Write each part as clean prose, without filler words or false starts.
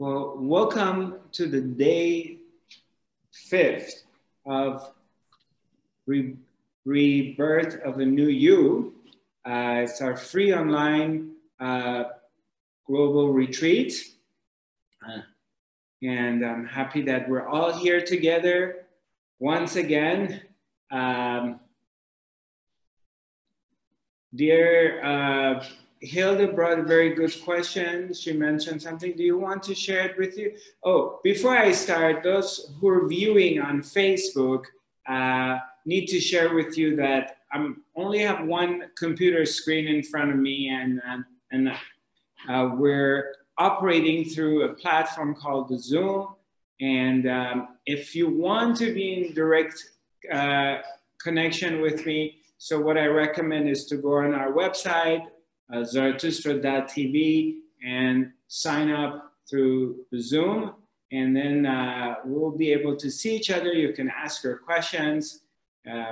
Well, welcome to the day 5 of Rebirth of a New You. It's our free online global retreat. And I'm happy that we're all here together once again. Dear Hilda brought a very good question. She mentioned something. Do you want to share it with you? Oh, before I start, those who are viewing on Facebook need to share with you that I only have one computer screen in front of me, and we're operating through a platform called the Zoom. And if you want to be in direct connection with me, so what I recommend is to go on our website, Zarathustra.tv, and sign up through Zoom, and then we'll be able to see each other. You can ask your questions, and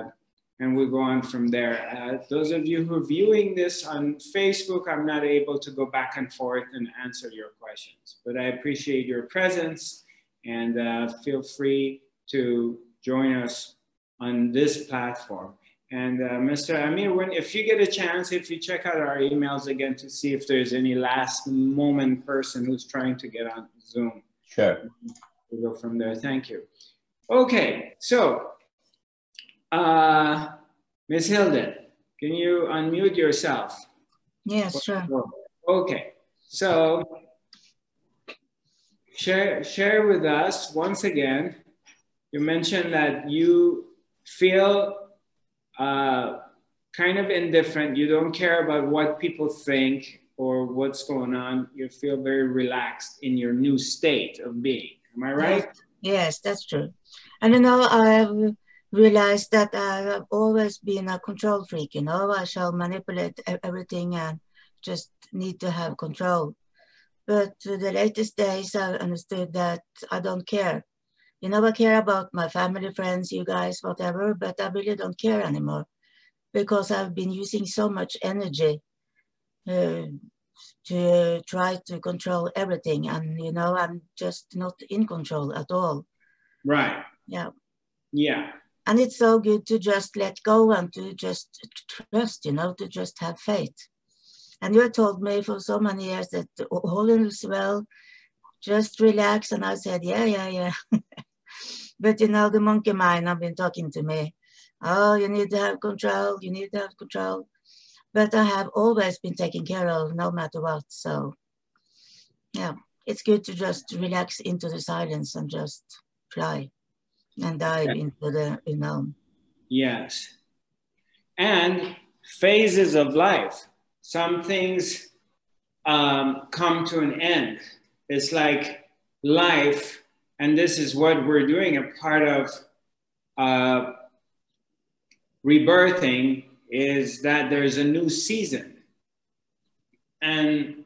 we'll go on from there. Those of you who are viewing this on Facebook, I'm not able to go back and forth and answer your questions, but I appreciate your presence, and feel free to join us on this platform. And Mr. Amir, if you get a chance, if you check out our emails again to see if there's any last moment person who's trying to get on Zoom. Sure. We'll go from there. Thank you. Okay, so Ms. Hilden, can you unmute yourself? Yes, sure. Okay, so share with us once again. You mentioned that you feel kind of indifferent. You don't care about what people think or what's going on. You feel very relaxed in your new state of being. Am I right? Yes, that's true. And you know, I've realized that I've always been a control freak. You know, I shall manipulate everything and just need to have control. But to the latest days, I understood that I don't care. You know, I care about my family, friends, you guys, whatever, but I really don't care anymore because I've been using so much energy to try to control everything. And, you know, I'm just not in control at all. Right. Yeah. Yeah. And it's so good to just let go and to just trust, you know, to just have faith. And you told me for so many years that all is well, just relax. And I said, yeah, yeah, yeah. But you know, the monkey mind have been talking to me. Oh, you need to have control. You need to have control. But I have always been taken care of no matter what. So yeah, it's good to just relax into the silence and just fly and dive into the unknown. Yes. And phases of life. Some things come to an end. It's like life. And this is what we're doing, a part of rebirthing is that there's a new season. And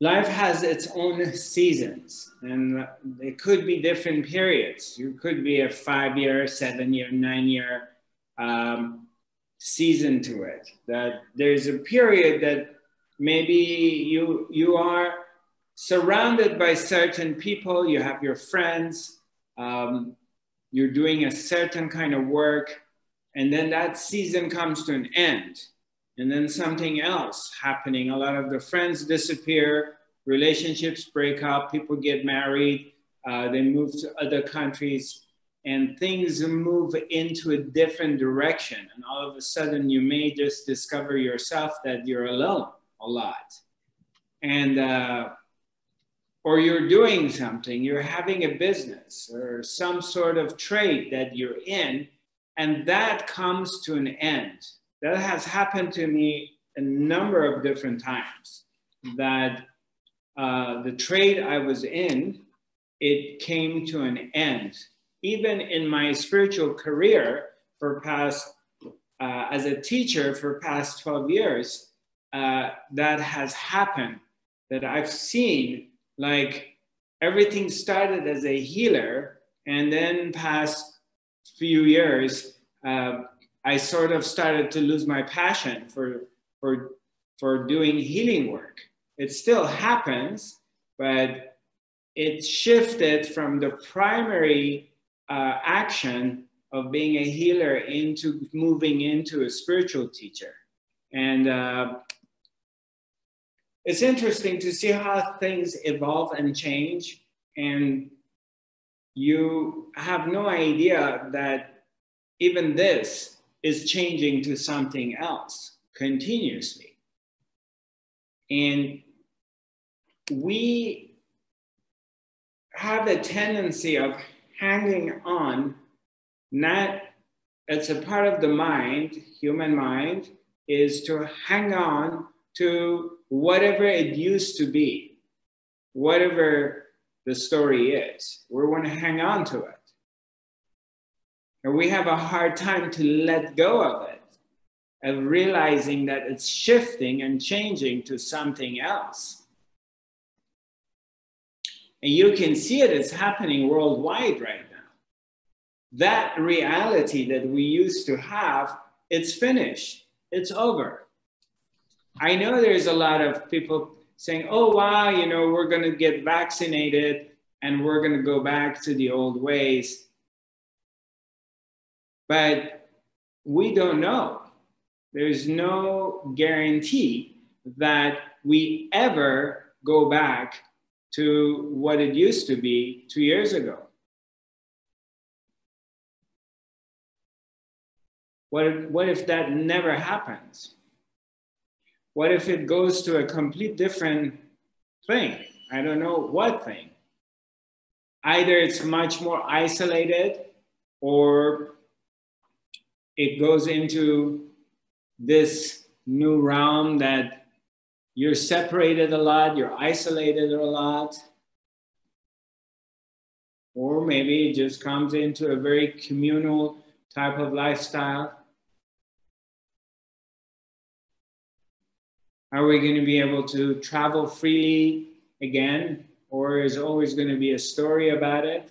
life has its own seasons, and it could be different periods. You could be a 5-year, 7-year, 9-year season to it. That there's a period that maybe you are surrounded by certain people, you have your friends, you're doing a certain kind of work, and then that season comes to an end, and then something else happening. A lot of the friends disappear, relationships break up, people get married, they move to other countries, and things move into a different direction. And all of a sudden, you may just discover yourself that you're alone a lot. And or you're doing something, you're having a business or some sort of trade that you're in, and that comes to an end. That has happened to me a number of different times, that the trade I was in, it came to an end. Even in my spiritual career for past, as a teacher for past 12 years, that has happened, that I've seen. Like everything started as a healer, and then past few years, I sort of started to lose my passion for doing healing work. It still happens, but it shifted from the primary action of being a healer into moving into a spiritual teacher. And it's interesting to see how things evolve and change. And you have no idea that even this is changing to something else continuously. And we have a tendency of hanging on, not, it's a part of the mind, human mind, is to hang on to whatever it used to be, whatever the story is. We want to hang on to it. And we have a hard time to let go of it, of realizing that it's shifting and changing to something else. And you can see it, it's happening worldwide right now. That reality that we used to have, it's finished, it's over. I know there's a lot of people saying, oh, wow, you know, we're going to get vaccinated and we're going to go back to the old ways. But we don't know. There's no guarantee that we ever go back to what it used to be 2 years ago. What if that never happens? What if it goes to a complete different thing? I don't know what thing. Either it's much more isolated, or it goes into this new realm that you're separated a lot, you're isolated a lot. Or maybe it just comes into a very communal type of lifestyle. Are we going to be able to travel freely again? Or is always going to be a story about it?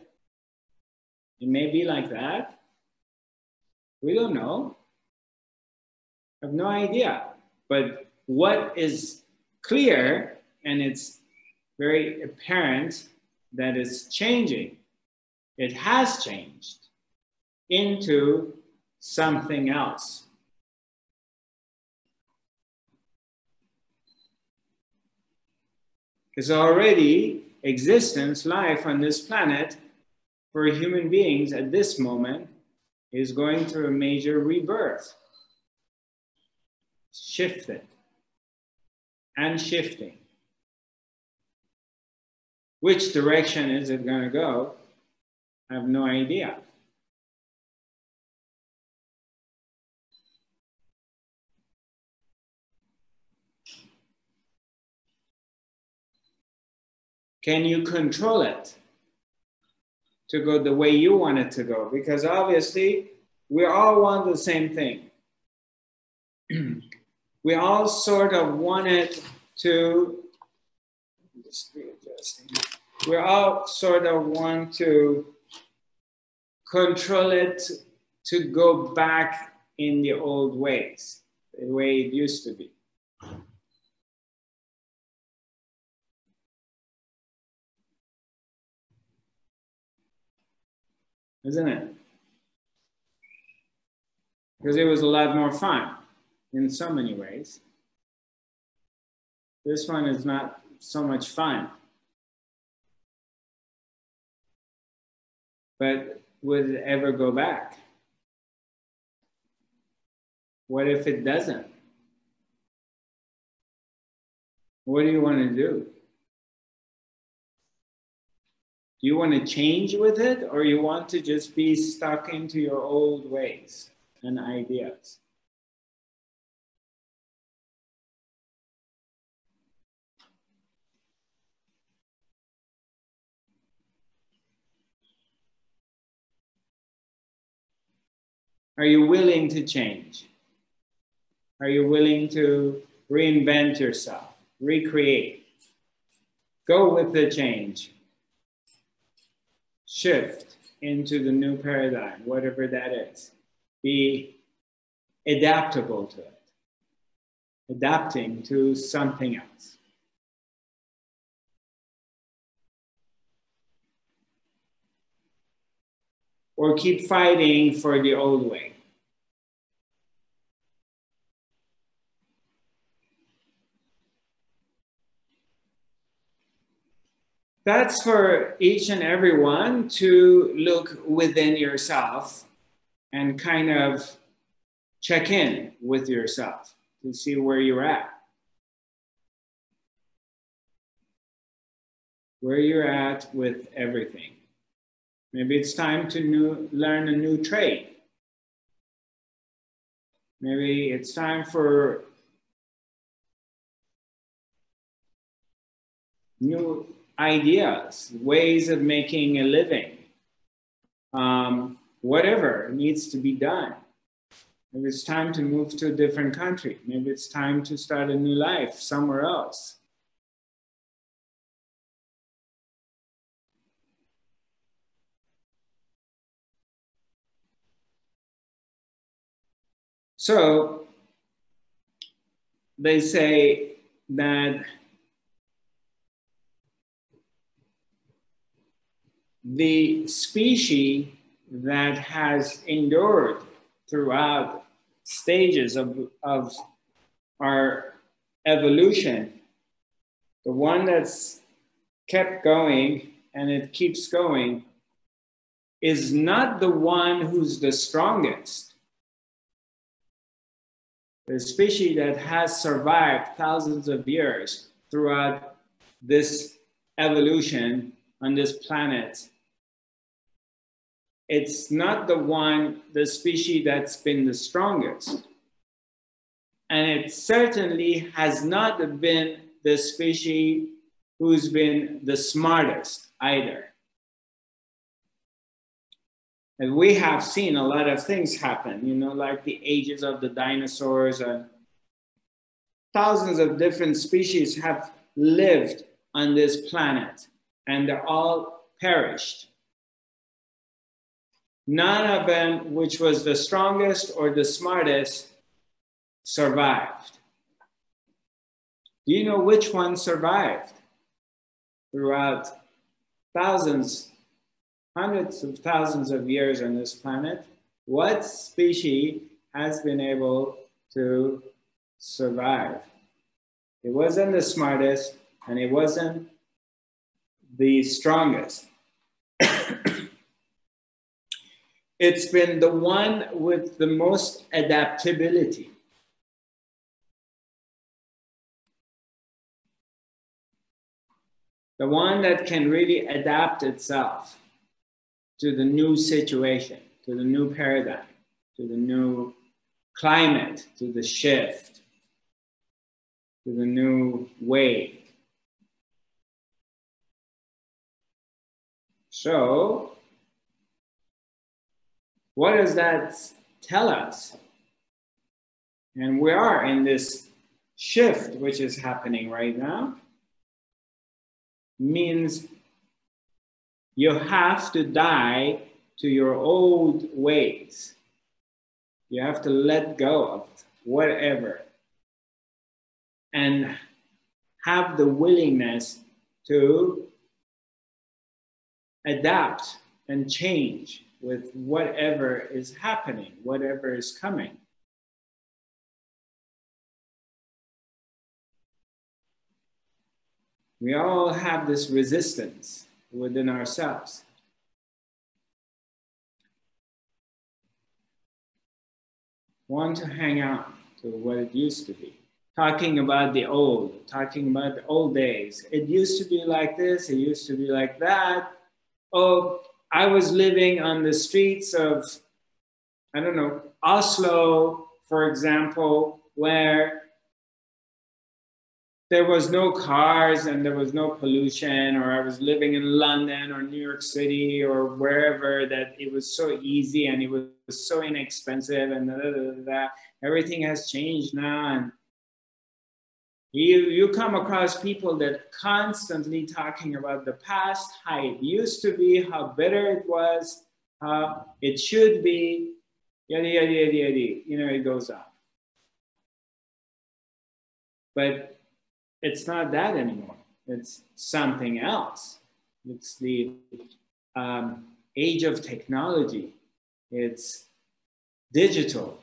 It may be like that. We don't know. I have no idea. But what is clear, and it's very apparent that it's changing. It has changed into something else. Because already existence, life on this planet for human beings at this moment is going through a major rebirth. Shifted and shifting. Which direction is it going to go? I have no idea. Can you control it to go the way you want it to go? Because obviously, we all want the same thing. We all sort of want it to, we all sort of want to control it to go back in the old ways, the way it used to be. Isn't it? Because it was a lot more fun in so many ways. This one is not so much fun. But would it ever go back? What if it doesn't? What do you want to do? Do you want to change with it, or you want to just be stuck into your old ways and ideas? Are you willing to change? Are you willing to reinvent yourself, recreate? Go with the change. Shift into the new paradigm, whatever that is. Be adaptable to it. Adapting to something else. or keep fighting for the old way? That's for each and every one to look within yourself and kind of check in with yourself and see where you're at. Where you're at with everything. Maybe it's time to learn a new trade. Maybe it's time for new ideas, ways of making a living, whatever needs to be done. Maybe it's time to move to a different country. Maybe it's time to start a new life somewhere else. So they say that the species that has endured throughout stages of our evolution, the one that's kept going and it keeps going, is not the one who's the strongest. The species that has survived thousands of years throughout this evolution on this planet, it's not the one, the species that's been the strongest. And it certainly has not been the species who's been the smartest either. And we have seen a lot of things happen, you know, like the ages of the dinosaurs, and thousands of different species have lived on this planet and they're all perished. None of them, which was the strongest or the smartest, survived. Do you know which one survived throughout thousands, hundreds of thousands of years on this planet? What species has been able to survive? It wasn't the smartest and it wasn't the strongest. It's been the one with the most adaptability. The one that can really adapt itself to the new situation, to the new paradigm, to the new climate, to the shift, to the new way. So, what does that tell us? And we are in this shift which is happening right now. Means you have to die to your old ways. You have to let go of whatever and have the willingness to adapt and change with whatever is happening, whatever is coming. We all have this resistance within ourselves. Want to hang on to what it used to be. Talking about the old, talking about the old days. It used to be like this, it used to be like that. Oh, I was living on the streets of, I don't know, Oslo, for example, where there was no cars and there was no pollution, or I was living in London or New York City or wherever, that it was so easy and it was so inexpensive and everything has changed now. And you come across people that constantly talking about the past, how it used to be, how better it was, how it should be, yada, yada, yada, yada. You know, it goes on. But it's not that anymore. It's something else. It's the age of technology. It's digital.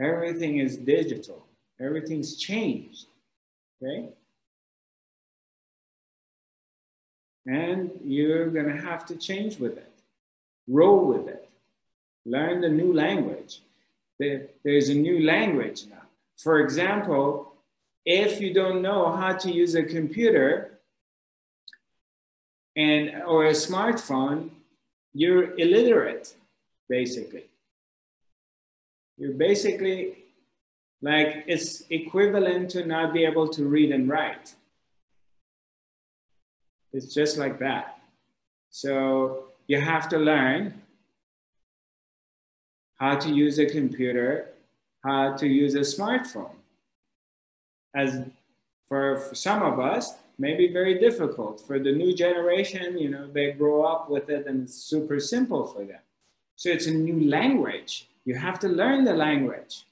Everything is digital. Everything's changed, okay? And you're gonna have to change with it, roll with it, learn the new language. There's a new language now. For example, if you don't know how to use a computer or a smartphone, you're illiterate, basically. You're basically like, it's equivalent to not be able to read and write. It's just like that. So you have to learn how to use a computer, how to use a smartphone. As for some of us, maybe very difficult. For the new generation, you know, they grow up with it and it's super simple for them. So it's a new language. You have to learn the language.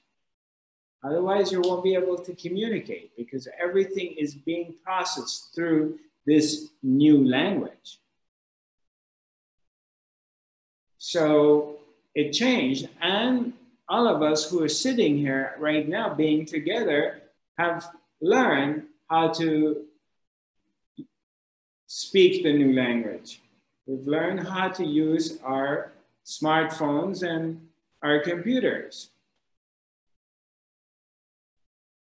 Otherwise, you won't be able to communicate because everything is being processed through this new language. So it changed, and all of us who are sitting here right now being together have learned how to speak the new language. We've learned how to use our smartphones and our computers.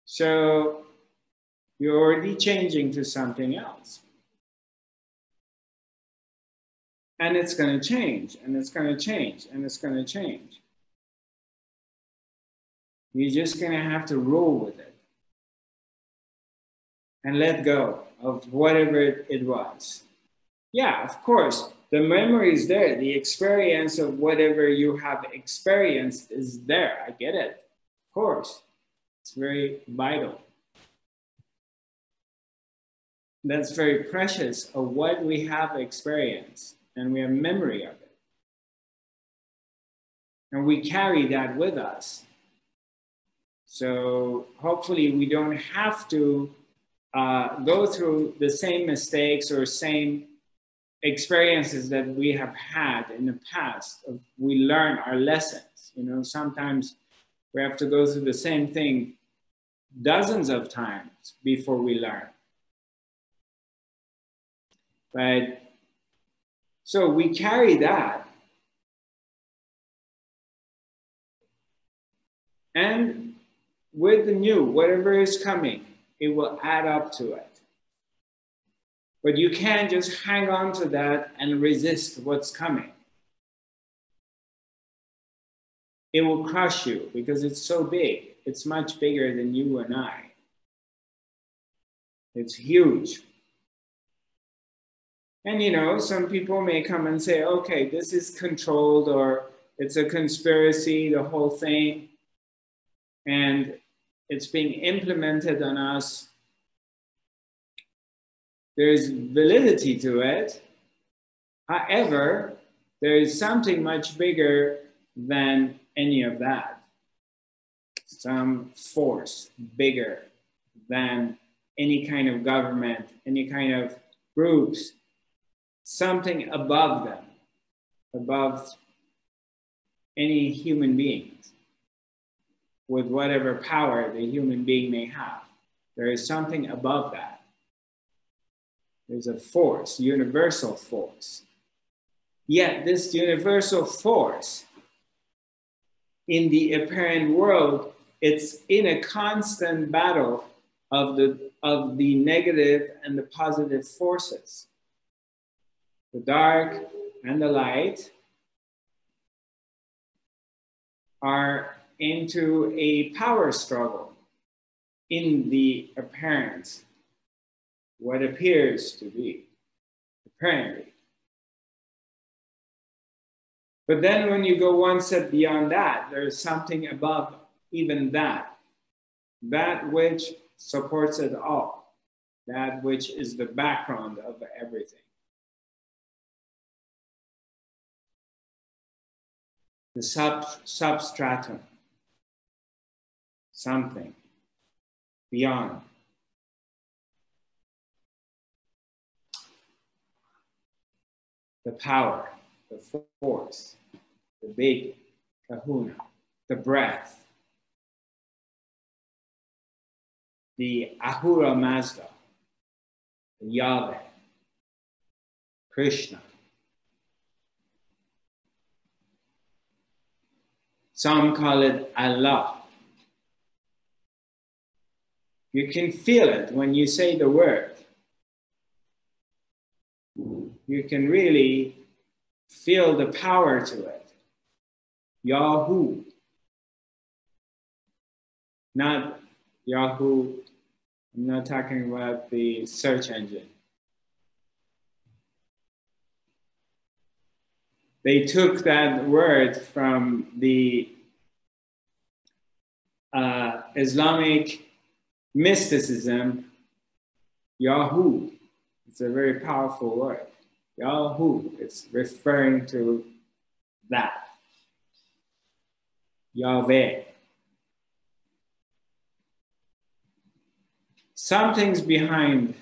So you're already changing to something else. And it's going to change, and it's going to change, and it's going to change. You're just going to have to roll with it and let go of whatever it was. Yeah, of course, the memory is there. The experience of whatever you have experienced is there. I get it, of course. It's very vital. That's very precious of what we have experienced, and we have memory of it. And we carry that with us. So hopefully we don't have to go through the same mistakes or same experiences that we have had in the past. We learn our lessons. You know, sometimes we have to go through the same thing dozens of times before we learn. But so we carry that. And with the new, whatever is coming, it will add up to it. But you can't just hang on to that and resist what's coming. It will crush you because it's so big. It's much bigger than you and I. It's huge. And you know, some people may come and say, okay, this is controlled, or it's a conspiracy, the whole thing. And it's being implemented on us. There's validity to it. However, there is something much bigger than any of that. Some force bigger than any kind of government, any kind of groups, something above them, above any human beings, with whatever power the human being may have. There is something above that. There's a force, universal force. Yet this universal force in the apparent world, it's in a constant battle of the negative and the positive forces, the dark and the light are into a power struggle in the apparent, what appears to be apparently. But then when you go one step beyond that, there's something above even that, that which supports it all, that which is the background of everything. The substratum, something beyond. the power, the force, the big kahuna, the breath, the Ahura Mazda, the Yahweh, Krishna. Some call it Allah. You can feel it when you say the word. You can really feel the power to it. Yahoo. Not Yahoo. I'm not talking about the search engine. They took that word from the Islamic mysticism, Yahoo. It's a very powerful word. Yahoo, it's referring to that. Yahweh. Something's behind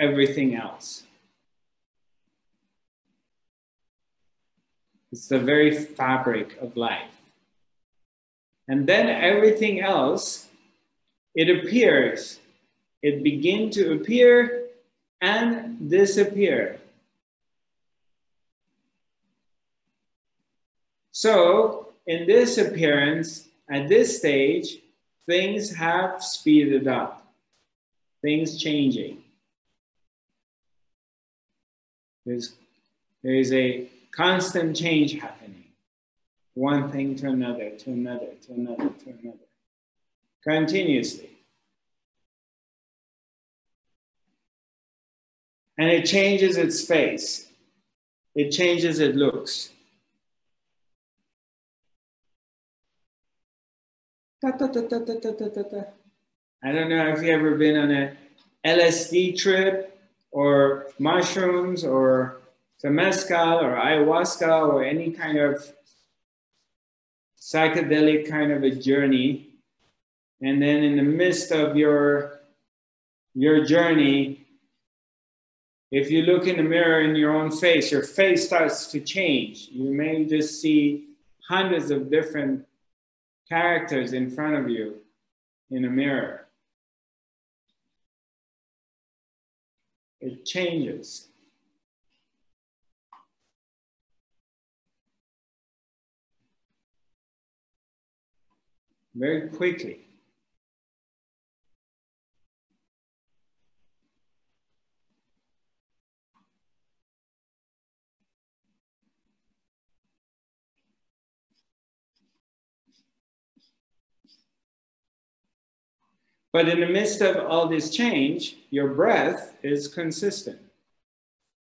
everything else. It's the very fabric of life. And then everything else, it appears. It begins to appear and disappear. So, in this appearance, at this stage, things have speeded up. Things changing. There is a constant change happening. One thing to another, to another, to another, to another. Continuously. And it changes its face. It changes its looks. Ta, ta, ta, ta, ta, ta, ta, ta. I don't know if you've ever been on a LSD trip or mushrooms or Temescal or ayahuasca or any kind of psychedelic kind of a journey. And then in the midst of your journey, if you look in the mirror in your face starts to change. You may just see hundreds of different characters in front of you in a mirror. It changes. Very quickly. But in the midst of all this change, your breath is consistent.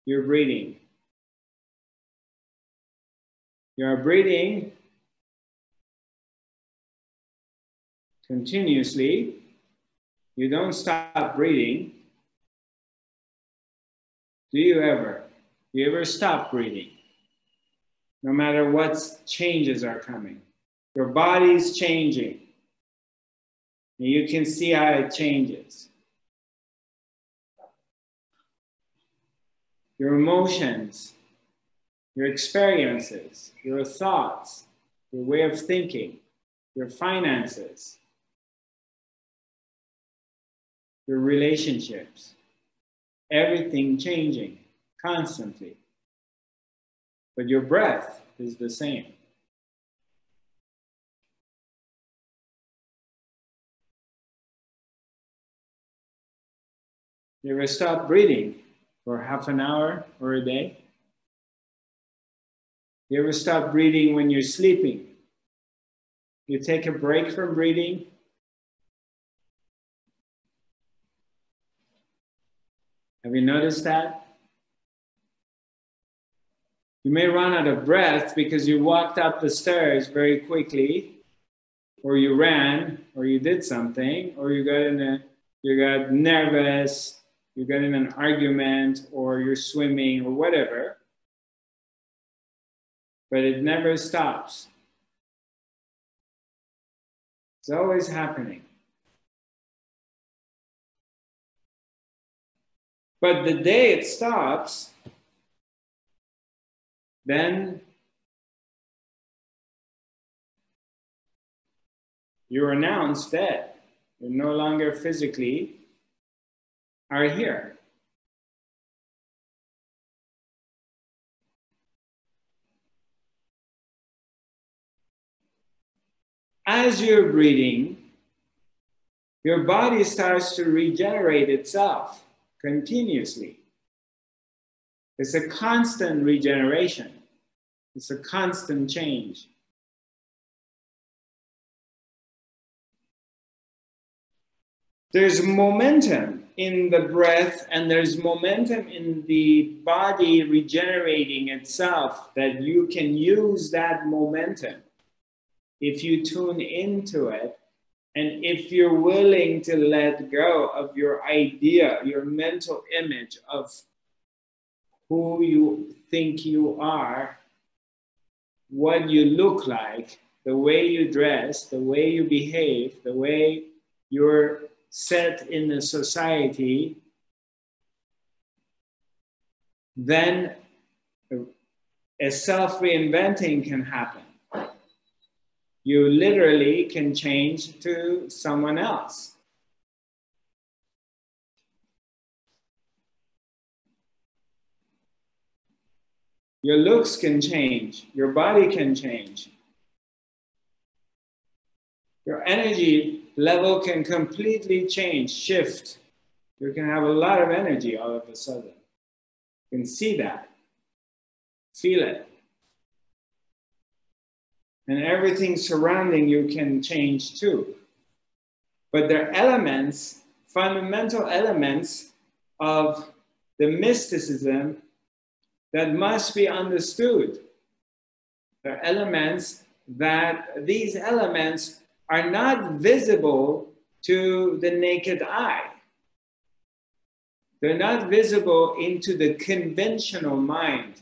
You're breathing. You're breathing continuously. You don't stop breathing. Do you ever? Do you ever stop breathing? No matter what changes are coming. Your body's changing. And you can see how it changes. Your emotions, your experiences, your thoughts, your way of thinking, your finances, your relationships, everything changing constantly. But your breath is the same. You ever stop breathing for half an hour or a day? You ever stop breathing when you're sleeping? You take a break from breathing. Have you noticed that? You may run out of breath because you walked up the stairs very quickly, or you ran, or you did something, or you got nervous. You get in an argument, or you're swimming, or whatever, but it never stops. It's always happening. But the day it stops, then you're announced that you no longer physically are here. As you're breathing, your body starts to regenerate itself continuously. It's a constant regeneration. It's a constant change. There's momentum in the breath and there's momentum in the body regenerating itself that you can use that momentum if you tune into it, and if you're willing to let go of your idea, your mental image of who you think you are, what you look like, the way you dress, the way you behave, the way you're set in the society, then a self-reinventing can happen. You literally can change to someone else. Your looks can change, your body can change. Your energy level can completely change, shift. You can have a lot of energy all of a sudden. You can see that, feel it. And everything surrounding you can change too. But there are elements, fundamental elements of the mysticism that must be understood. There are elements that, these elements are not visible to the naked eye. They're not visible into the conventional mind,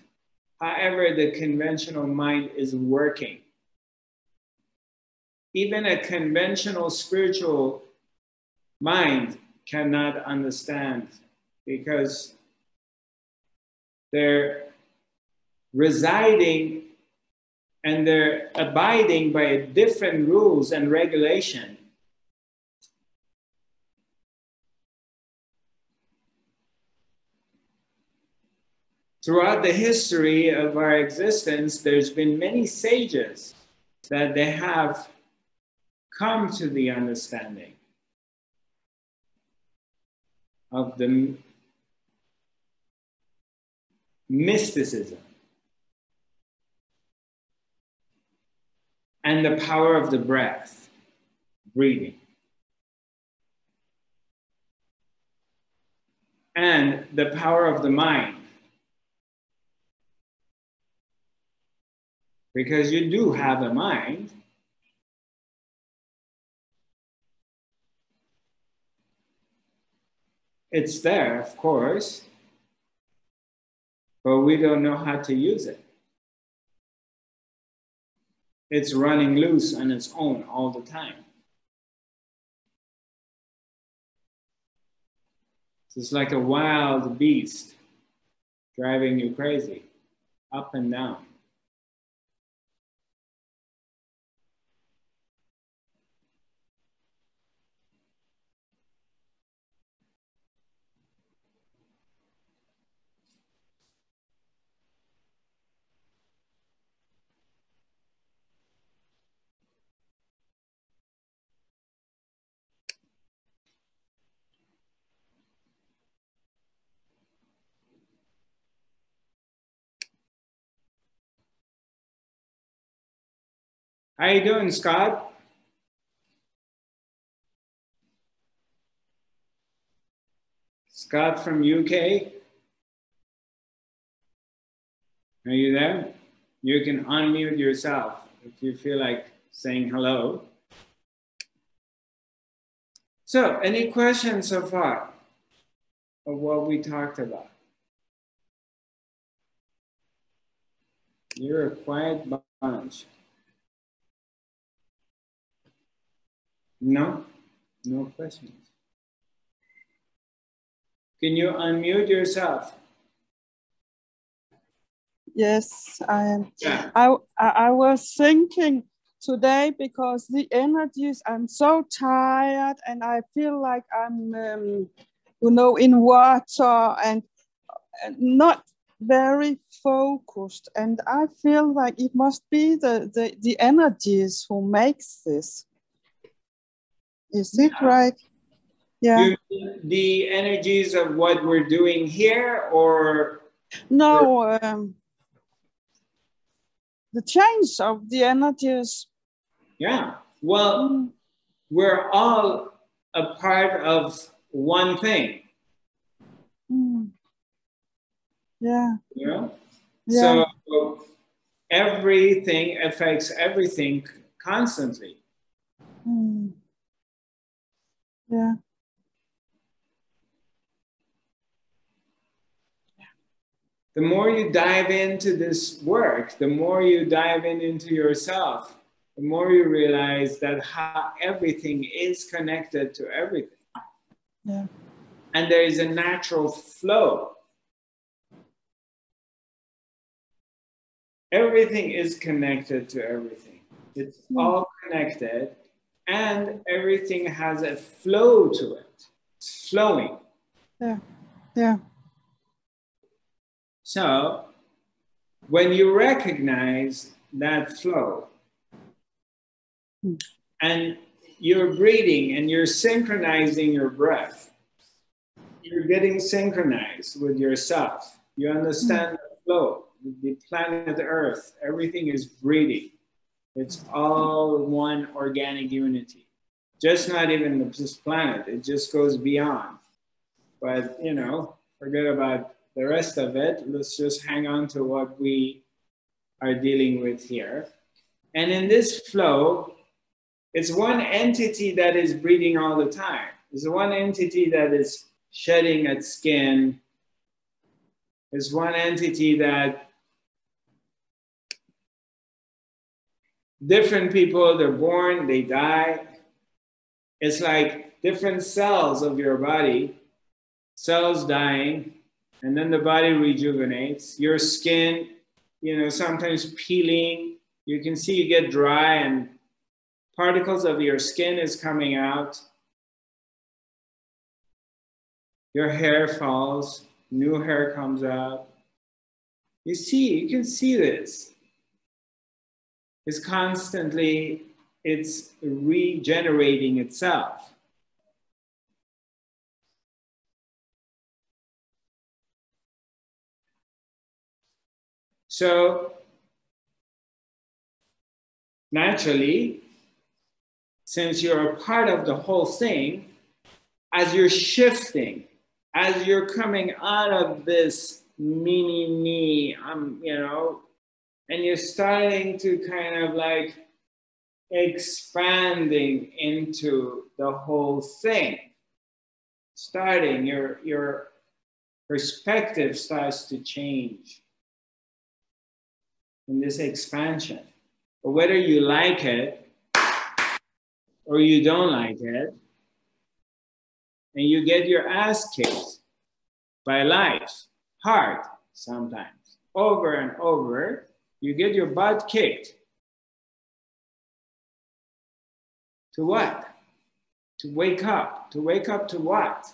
however the conventional mind is working. Even a conventional spiritual mind cannot understand, because they're residing and they're abiding by different rules and regulation. Throughout the history of our existence, there's been many sages that they have come to the understanding of the mysticism and the power of the breath, breathing, and the power of the mind. Because you do have a mind. It's there, of course, but we don't know how to use it. It's running loose on its own all the time. It's like a wild beast driving you crazy, up and down. How you doing, Scott? Scott from UK? Are you there? You can unmute yourself if you feel like saying hello. So, any questions so far of what we talked about? You're a quiet bunch. No, no questions. Can you unmute yourself? Yes, I was thinking today, because the energies, I'm so tired and I feel like I'm, you know, in water and not very focused. And I feel like it must be the energies who makes this. Is it right? Yeah. The energies of what we're doing here, or? No, the change of the energies. Yeah, well, we're all a part of one thing. Mm. Yeah. You know? Yeah. So everything affects everything constantly. Mm. Yeah. The more you dive into this work, the more you dive into yourself, the more you realize that how everything is connected to everything. Yeah. And there is a natural flow. Everything is connected to everything. It's all connected, and everything has a flow to it. It's flowing. Yeah, yeah. So, when you recognize that flow, and you're breathing and you're synchronizing your breath, you're getting synchronized with yourself. You understand the flow, the planet Earth, everything is breathing. It's all one organic unity. Just not even this planet, it just goes beyond. But, you know, forget about the rest of it. Let's just hang on to what we are dealing with here. And in this flow, it's one entity that is breathing all the time. It's one entity that is shedding its skin. It's one entity that different people, they're born, they die. It's like different cells of your body, cells dying, and then the body rejuvenates. Your skin, you know, sometimes peeling. You can see you get dry and particles of your skin is coming out. Your hair falls, new hair comes out. You see, you can see this. It's constantly, it's regenerating itself. So, naturally, since you're a part of the whole thing, as you're shifting, as you're coming out of this me, you know, and you're starting to kind of like expanding into the whole thing, starting, your perspective starts to change in this expansion. But whether you like it or you don't like it, and you get your ass kicked by life, hard sometimes, over and over, you get your butt kicked. To what? To wake up. To wake up to what?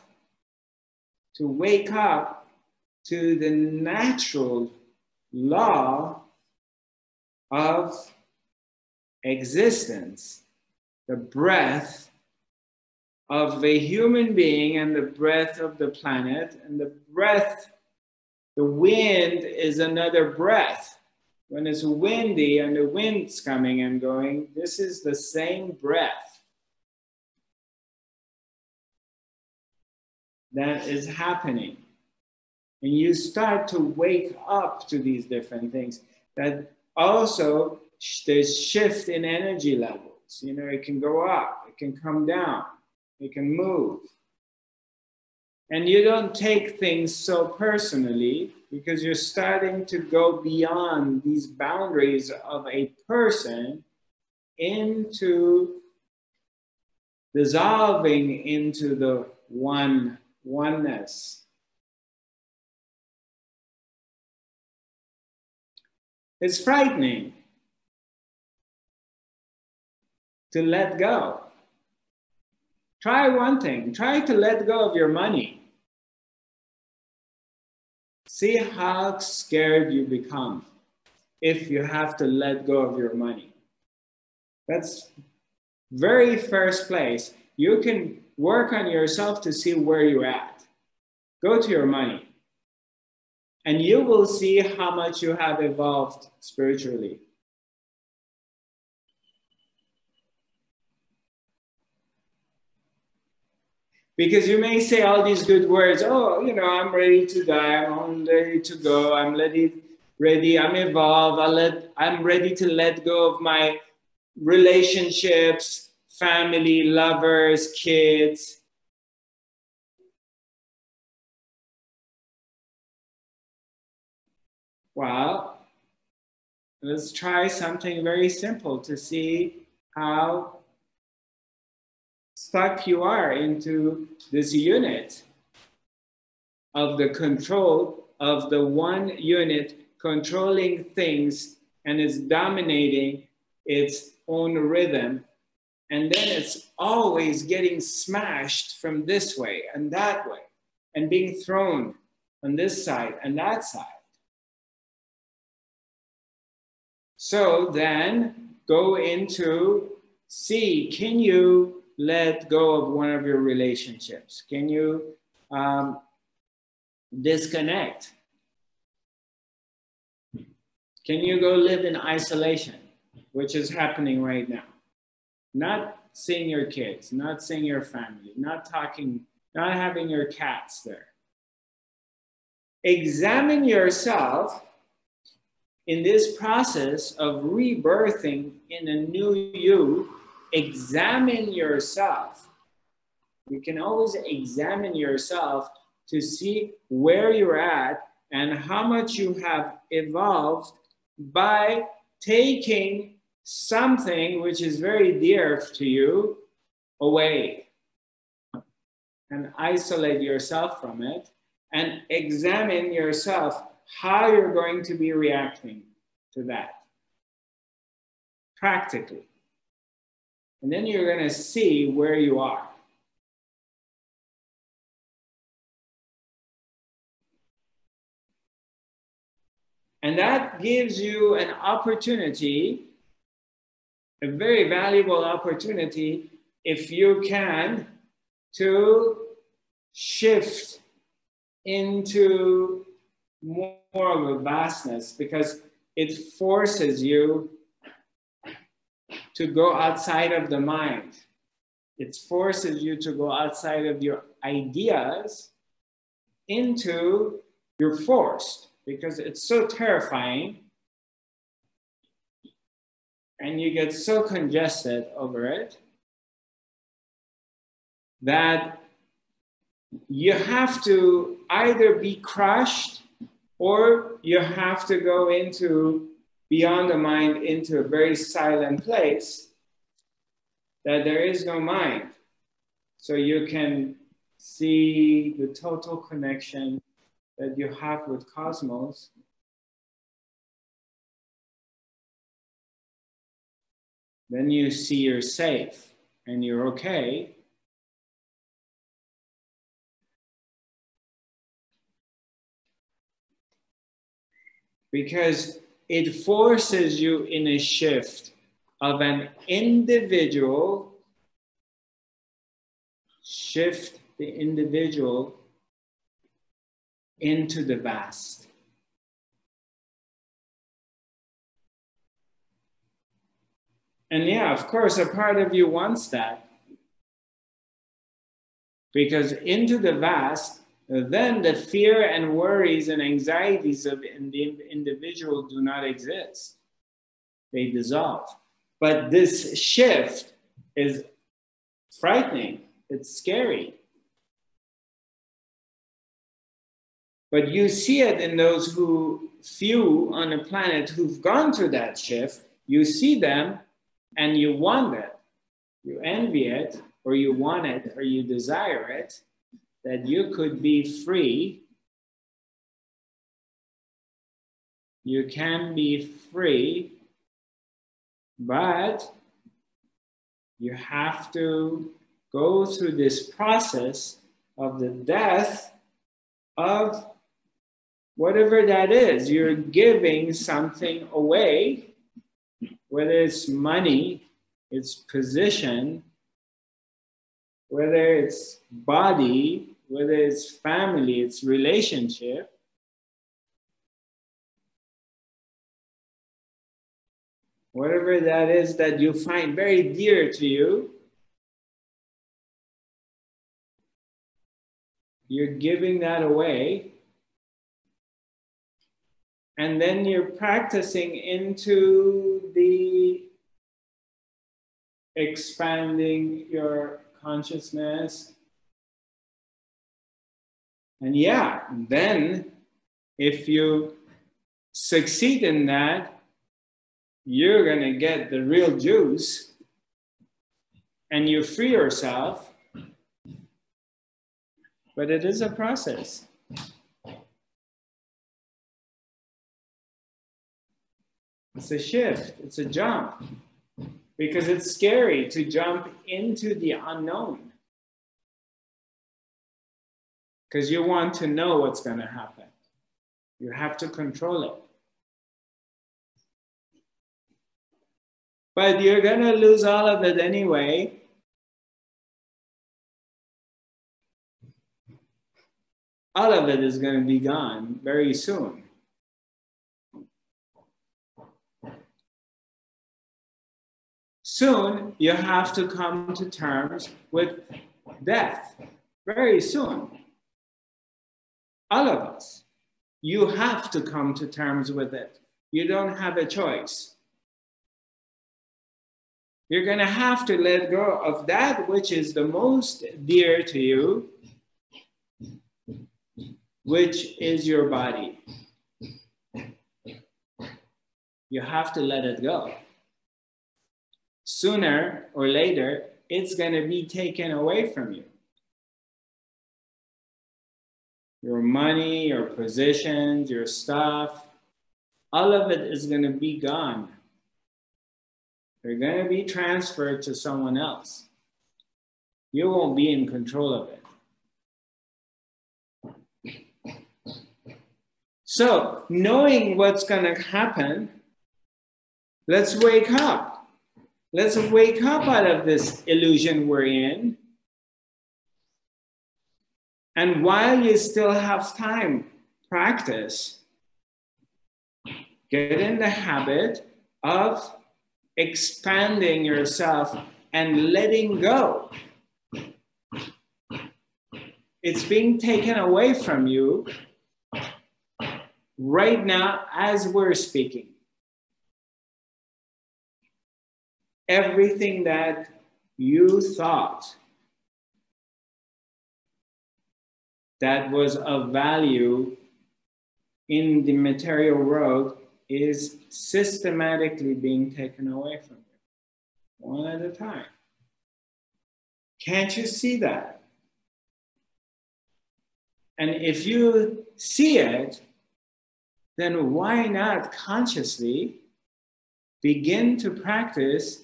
To wake up to the natural law of existence, the breath of a human being and the breath of the planet, and the breath, the wind is another breath. When it's windy and the wind's coming and going, this is the same breath that is happening. And you start to wake up to these different things. That also, there's shift in energy levels. You know, it can go up, it can come down, it can move. And you don't take things so personally, because you're starting to go beyond these boundaries of a person into dissolving into the oneness. It's frightening to let go. Try one thing, try to let go of your money. See how scared you become if you have to let go of your money. That's very first place. You can work on yourself to see where you're at. Go to your money. And you will see how much you have evolved spiritually. Because you may say all these good words, oh, you know, I'm ready to die, I'm ready to go, I'm ready, I'm evolved, I'm ready to let go of my relationships, family, lovers, kids. Well, let's try something very simple to see how stuck you are into this unit of the control of the one unit controlling things, and it's dominating its own rhythm, and then it's always getting smashed from this way and that way and being thrown on this side and that side. So then go into see, can you let go of one of your relationships? Can you disconnect? Can you go live in isolation, which is happening right now? Not seeing your kids, not seeing your family, not talking, not having your cats there. Examine yourself in this process of rebirthing in a new you. Examine yourself. You can always examine yourself to see where you're at and how much you have evolved by taking something which is very dear to you away and isolate yourself from it and examine yourself how you're going to be reacting to that practically. And then you're going to see where you are. And that gives you an opportunity, a very valuable opportunity, if you can, to shift into more of a vastness, because it forces you to go outside of the mind. It forces you to go outside of your ideas into your force, because it's so terrifying and you get so congested over it that you have to either be crushed or you have to go into beyond the mind, into a very silent place that there is no mind. So you can see the total connection that you have with Cosmos. Then you see you're safe and you're okay. Because it forces you in a shift of an individual, shift the individual into the vast. And yeah, of course, a part of you wants that, because into the vast, then the fear and worries and anxieties of the individual do not exist. They dissolve. But this shift is frightening. It's scary. But you see it in those who, few on the planet who've gone through that shift. You see them and you want it. You envy it, or you want it, or you desire it. That you could be free, You can be free, but you have to go through this process of the death of whatever that is. You're giving something away, whether it's money, it's position, whether it's body, whether it's family, it's relationship. Whatever that is that you find very dear to you, you're giving that away. And then you're practicing into the expanding your consciousness. And yeah, then if you succeed in that, you're gonna get the real juice and you free yourself, but it is a process. It's a shift, it's a jump, because it's scary to jump into the unknown, because you want to know what's gonna happen. You have to control it. But you're gonna lose all of it anyway. All of it is gonna be gone very soon. Soon, you have to come to terms with death, very soon. All of us, you have to come to terms with it. You don't have a choice. You're going to have to let go of that which is the most dear to you, which is your body. You have to let it go. Sooner or later, it's going to be taken away from you. Your money, your positions, your stuff, all of it is going to be gone. They're going to be transferred to someone else. You won't be in control of it. So, knowing what's going to happen, let's wake up. Let's wake up out of this illusion we're in. And while you still have time, practice. Get in the habit of expanding yourself and letting go. It's being taken away from you right now as we're speaking. Everything that you thought that was of value in the material world is systematically being taken away from you, one at a time. Can't you see that? And if you see it, then why not consciously begin to practice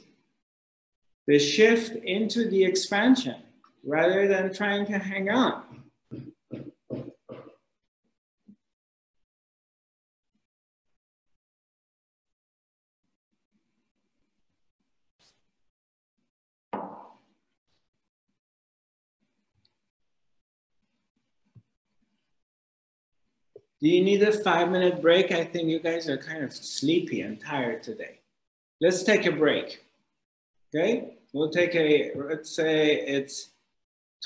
the shift into the expansion rather than trying to hang on? Do you need a 5-minute break? I think you guys are kind of sleepy and tired today. Let's take a break, okay? We'll take a, let's say it's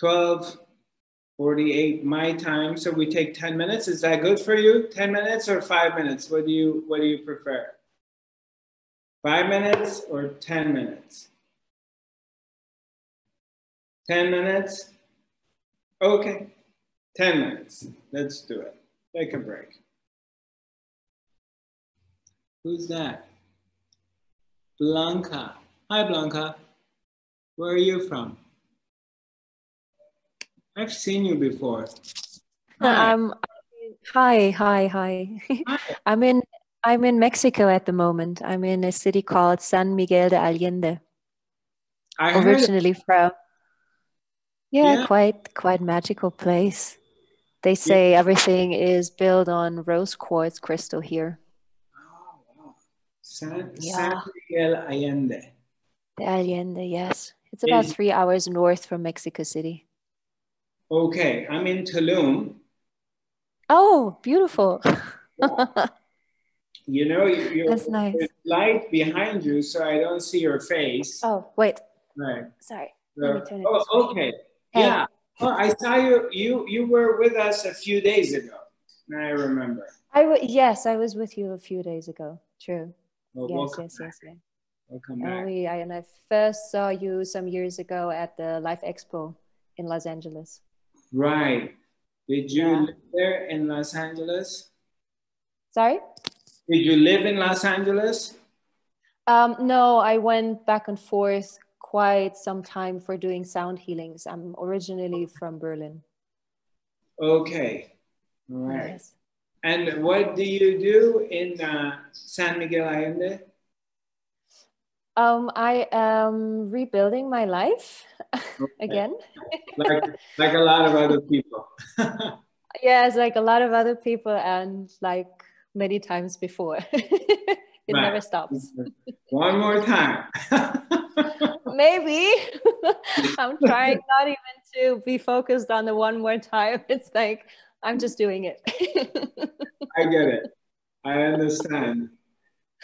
12:48 my time, so we take 10 minutes. Is that good for you? 10 minutes or 5 minutes? What do you prefer? 5 minutes or 10 minutes? 10 minutes? Okay, 10 minutes. Let's do it. Take a break. Who's that? Blanca. Hi, Blanca. Where are you from? I've seen you before. Hi. Hi. I'm in I'm in Mexico at the moment. I'm in a city called San Miguel de Allende. I originally from. Yeah, quite magical place. They say everything is built on rose quartz crystal here. Oh, wow. San Miguel Allende. The Allende, yes. It's about 3 hours north from Mexico City. Okay, I'm in Tulum. Oh, beautiful. You know, you're nice. Light behind you, so I don't see your face. Oh, wait. Right. Sorry. So, oh, okay. Hey. Yeah. Oh, I saw you. You were with us a few days ago. Now I remember. Yes, I was with you a few days ago. True. Well, yes. Welcome back. And I first saw you some years ago at the Life Expo in Los Angeles. Right. Did you live there in Los Angeles? Sorry? Did you live in Los Angeles? No, I went back and forth quite some time for doing sound healings. I'm originally from Berlin. Okay, all right. Yes. And what do you do in San Miguel Allende? I am rebuilding my life again. like a lot of other people. Yes, like a lot of other people, and like many times before. It never stops. One more time. Maybe. I'm trying not even to be focused on the one more time. It's like, I'm just doing it. I get it. I understand.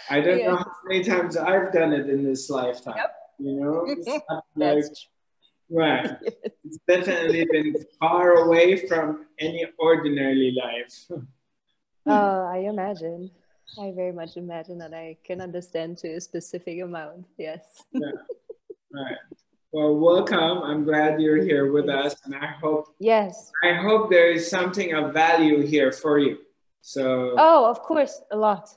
I don't know how many times I've done it in this lifetime. Yep. You know, it's not like, right. It's definitely been far away from any ordinary life. Oh, I imagine. I very much imagine that I can understand to a specific amount. Yes. Yeah. All right. Well, welcome. I'm glad you're here with us, and I hope. Yes. I hope there is something of value here for you. So. Oh, of course, a lot.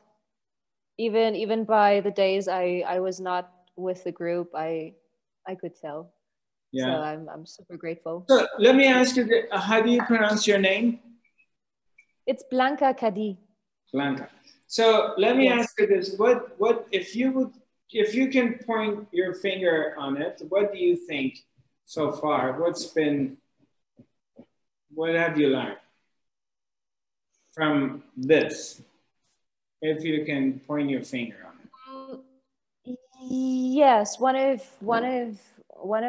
Even by the days I was not with the group, I could tell. Yeah. So I'm super grateful. So let me ask you: how do you pronounce your name? It's Blanca Cadi. Blanca. So let me ask you this: what if you can point your finger on it, what do you think so far? What have you learned from this? If you can point your finger on it. Yes, one of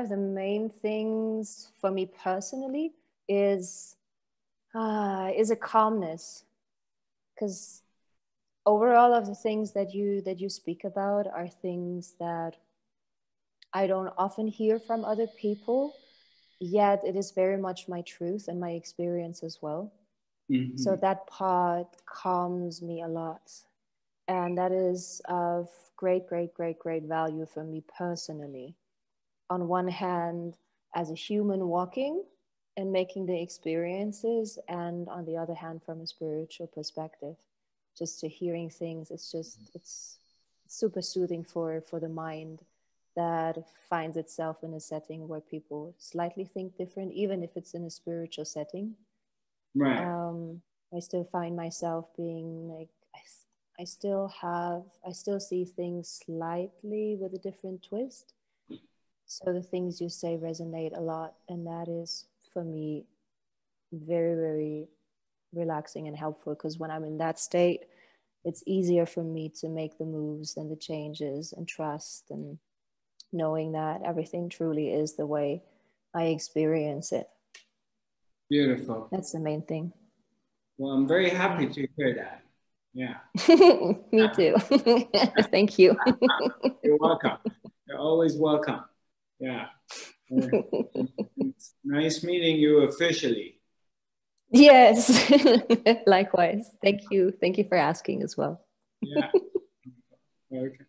the main things for me personally is a calmness, because overall of the things that you speak about are things that I don't often hear from other people, yet it is very much my truth and my experience as well. Mm-hmm. So that part calms me a lot. And that is of great value for me personally. On one hand, as a human walking and making the experiences, and on the other hand, from a spiritual perspective. Just to hearing things, it's super soothing for the mind that finds itself in a setting where people slightly think different, even if it's in a spiritual setting. Right. I still find myself being like, I still see things slightly with a different twist. So the things you say resonate a lot, and that is for me very relaxing and helpful, because when I'm in that state, it's easier for me to make the moves and the changes and trust, and knowing that everything truly is the way I experience it. Beautiful. That's the main thing. Well, I'm very happy to hear that. Yeah. Me too. Thank you. You're welcome. You're always welcome. Yeah. It's nice meeting you officially. Yes, likewise. Thank you. Thank you for asking as well. Yeah. Okay.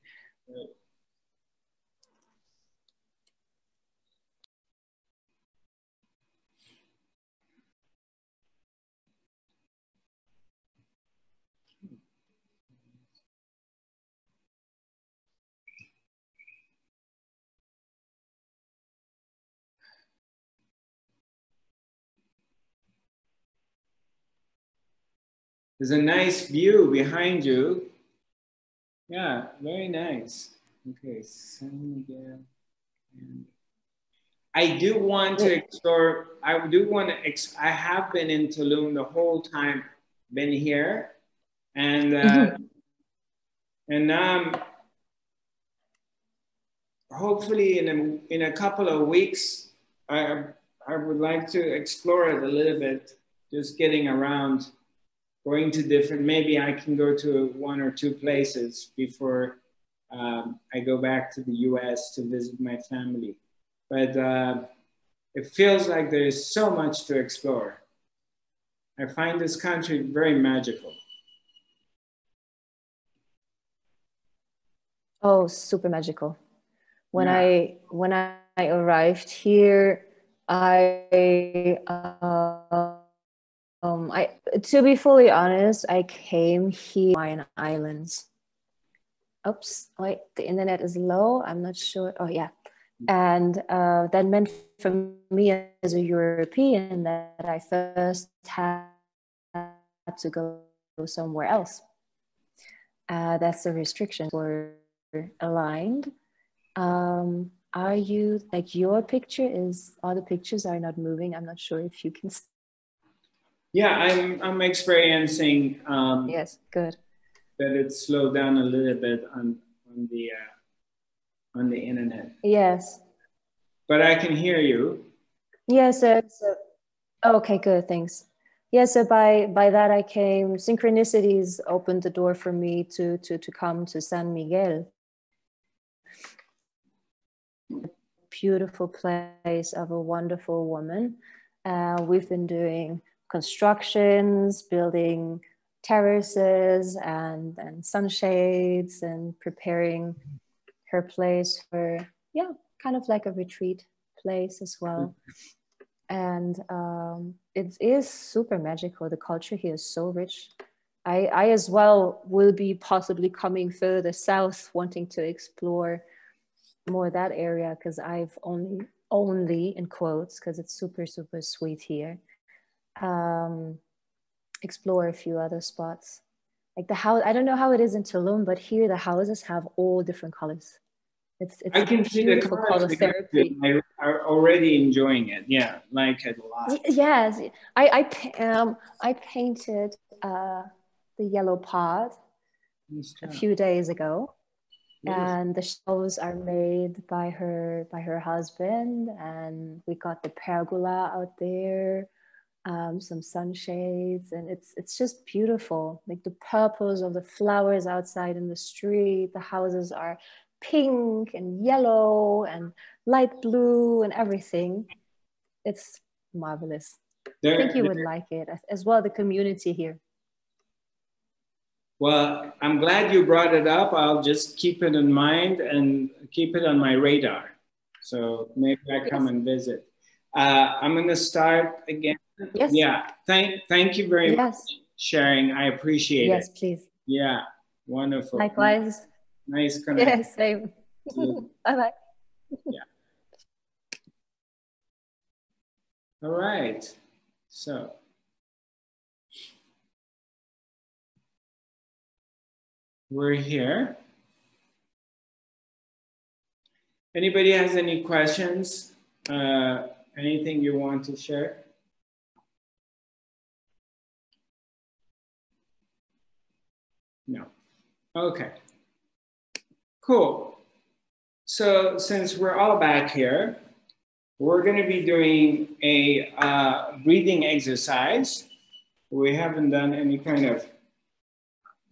There's a nice view behind you Yeah, very nice. Okay, San Miguel. I do want to explore, I have been in Tulum the whole time, been here, and hopefully in a couple of weeks, I would like to explore it a little bit, just getting around, going to different, maybe I can go to one or two places before I go back to the US to visit my family. But it feels like there is so much to explore. I find this country very magical. Oh, super magical. When I arrived here, I to be fully honest, I came here in islands. Oops, wait, the internet is low. I'm not sure. Oh yeah, and that meant for me as a European that I first had to go somewhere else. That's a restriction. We're aligned. Are you like your picture is? All the pictures are not moving. I'm not sure if you can. Yeah, I'm experiencing. Yes, good. That it slowed down a little bit on the internet. Yes. But I can hear you. Yes. Yeah, so, okay. Good. Thanks. Yeah. So by that I came. Synchronicities opened the door for me to come to San Miguel. A beautiful place of a wonderful woman. We've been doing constructions, building terraces and sunshades and preparing her place for, yeah, kind of like a retreat place as well. And it is super magical. The culture here is so rich. I as well will be possibly coming further south, wanting to explore more that area, because I've only in quotes, because it's super, super sweet here. Explore a few other spots, like the house. I don't know how it is in Tulum, but here the houses have all different colors. It's I can see the color therapy. I are already enjoying it. Yeah, like it a lot. Yes, I painted the yellow pod a few days ago, and the shelves are made by her husband, and we got the pergola out there. Some sunshades, and it's just beautiful. Like the purples of the flowers outside in the street, the houses are pink and yellow and light blue and everything. It's marvelous. I think you would like it as well. The community here. Well, I'm glad you brought it up. I'll just keep it in mind and keep it on my radar. So maybe I come and visit. I'm going to start again. Yes. Yeah. Thank you very much for sharing. I appreciate it. Yes, please. Yeah. Wonderful. Likewise. Nice connection. Yes, same. Bye-bye. Yeah. All right. So. We're here. Anybody has any questions? Anything you want to share? No. Okay. Cool. So since we're all back here, we're going to be doing a breathing exercise. We haven't done any kind of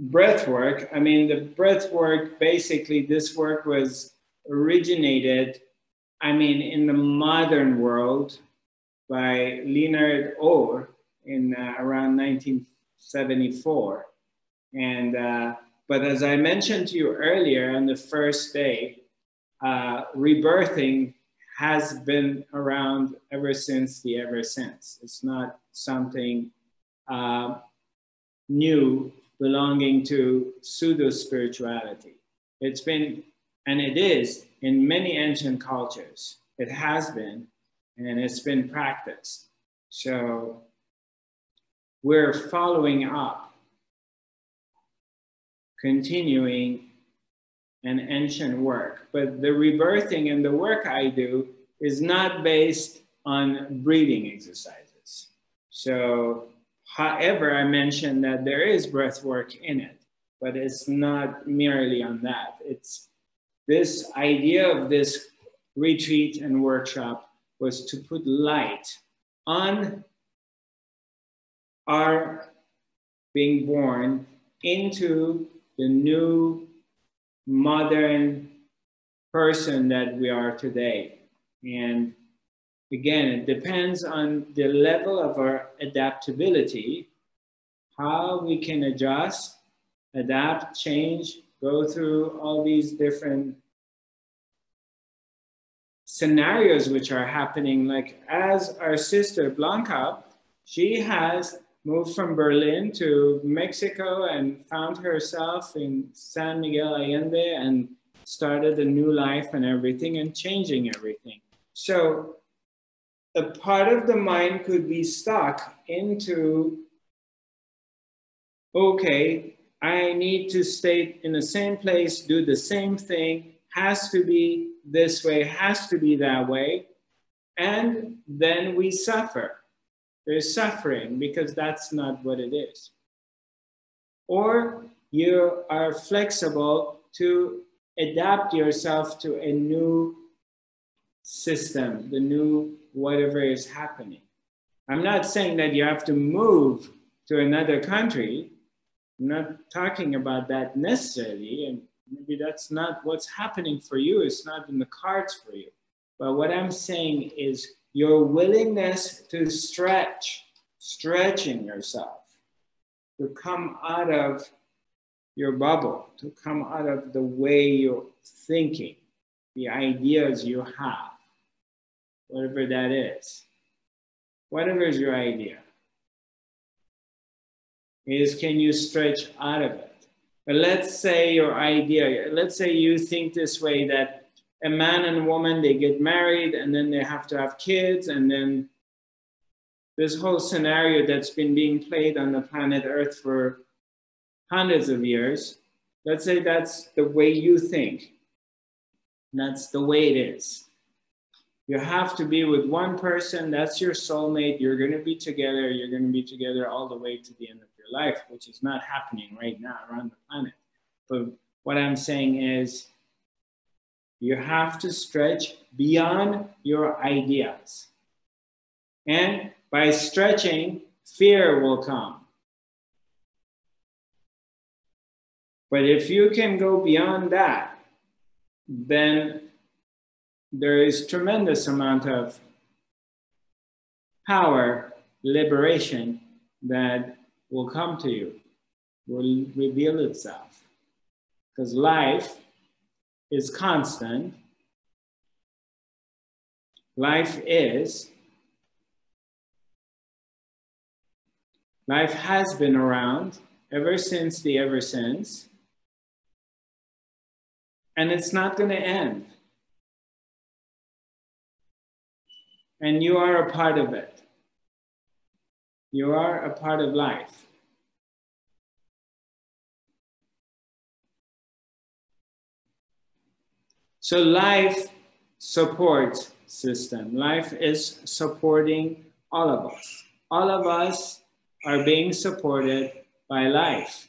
breath work. I mean, the breath work, basically this work was originated, I mean, in the modern world by Leonard Orr in around 1974. And, but as I mentioned to you earlier on the first day, rebirthing has been around ever since the ever since. It's not something new belonging to pseudo-spirituality. It's been, and it is in many ancient cultures. It has been, and it's been practiced. So we're following up, continuing and ancient work. But the rebirthing and the work I do is not based on breathing exercises. So, however, I mentioned that there is breath work in it, but it's not merely on that. It's this idea of this retreat and workshop was to put light on our being born into the new modern person that we are today. And again, it depends on the level of our adaptability, how we can adjust, adapt, change, go through all these different scenarios which are happening. Like as our sister Blanca, she has moved from Berlin to Mexico and found herself in San Miguel Allende and started a new life and everything and changing everything. So a part of the mind could be stuck into, okay, I need to stay in the same place, do the same thing, has to be this way, has to be that way. And then we suffer. There's suffering because that's not what it is. Or you are flexible to adapt yourself to a new system, the new whatever is happening. I'm not saying that you have to move to another country. I'm not talking about that necessarily, and maybe that's not what's happening for you. It's not in the cards for you. But what I'm saying is your willingness to stretch, stretching yourself, to come out of your bubble, to come out of the way you're thinking, the ideas you have, whatever that is. Whatever is your idea, is can you stretch out of it? But let's say your idea, let's say you think this way that a man and woman, they get married and then they have to have kids, and then this whole scenario that's been being played on the planet Earth for hundreds of years, let's say that's the way you think. That's the way it is. You have to be with one person, that's your soulmate, you're gonna be together all the way to the end of your life, which is not happening right now around the planet. But what I'm saying is, you have to stretch beyond your ideas. And by stretching, fear will come. But if you can go beyond that, then there is tremendous amount of power, liberation that will come to you, will reveal itself. Because life is constant. Life is. Life has been around ever since the ever since. And it's not going to end. And you are a part of it. You are a part of life. So life supports system. Life is supporting all of us. All of us are being supported by life.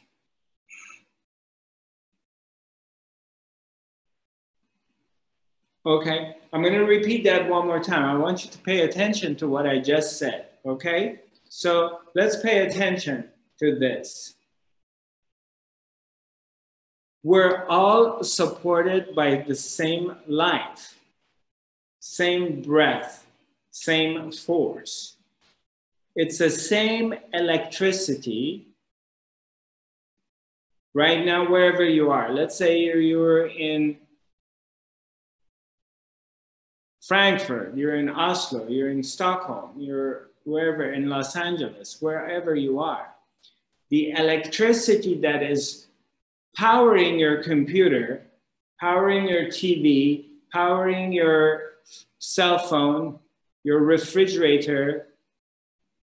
Okay, I'm going to repeat that one more time. I want you to pay attention to what I just said, okay? So let's pay attention to this. We're all supported by the same life, same breath, same force. It's the same electricity. Right now, wherever you are, let's say you're in Frankfurt, you're in Oslo, you're in Stockholm, you're wherever, in Los Angeles, wherever you are. The electricity that is powering your computer, powering your TV, powering your cell phone, your refrigerator,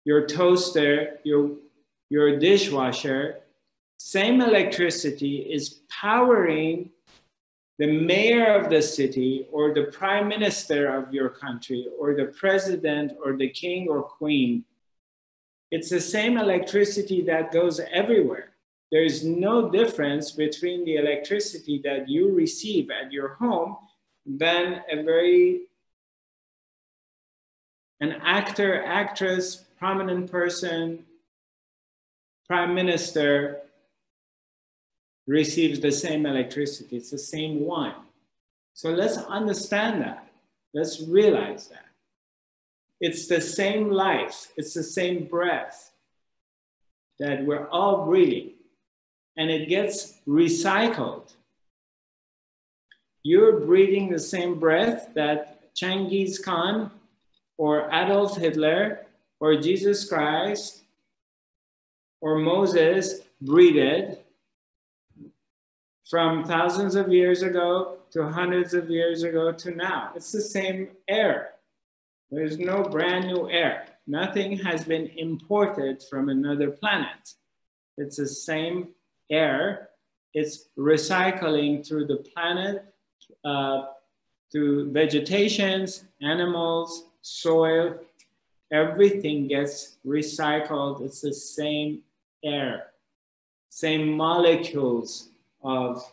your toaster, your dishwasher, same electricity is powering the mayor of the city or the prime minister of your country or the president or the king or queen. It's the same electricity that goes everywhere. There is no difference between the electricity that you receive at your home than an actor, actress, prominent person, prime minister receives the same electricity. It's the same one. So let's understand that. Let's realize that. It's the same life. It's the same breath that we're all breathing. And it gets recycled. You're breathing the same breath that Genghis Khan or Adolf Hitler or Jesus Christ or Moses breathed from thousands of years ago to hundreds of years ago to now. It's the same air. There's no brand new air. Nothing has been imported from another planet. It's the same air. It's recycling through the planet, through vegetations, animals, soil. Everything gets recycled. It's the same air, same molecules of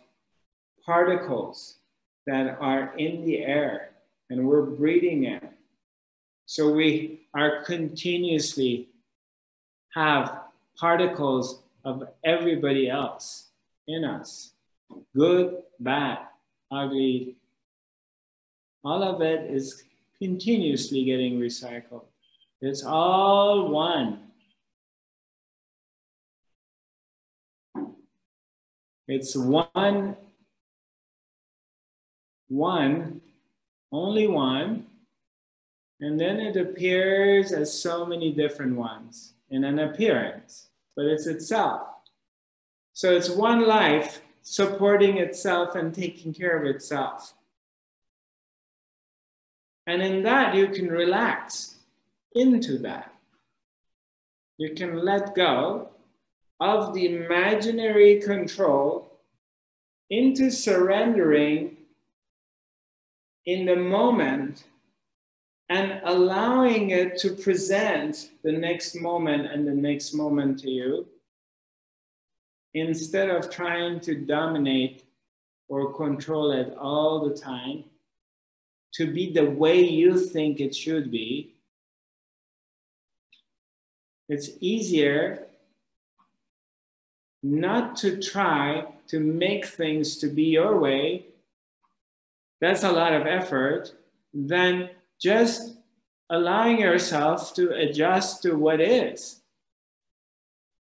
particles that are in the air and we're breathing it. So we are continuously have particles of everybody else in us. Good, bad, ugly, all of it is continuously getting recycled. It's all one. It's one, only one, and then it appears as so many different ones in an appearance, but it's itself. So it's one life supporting itself and taking care of itself. And in that, you can relax into that. You can let go of the imaginary control into surrendering in the moment and allowing it to present the next moment and the next moment to you, instead of trying to dominate or control it all the time, to be the way you think it should be. It's easier not to try to make things to be your way. That's a lot of effort. Then just allowing yourself to adjust to what is.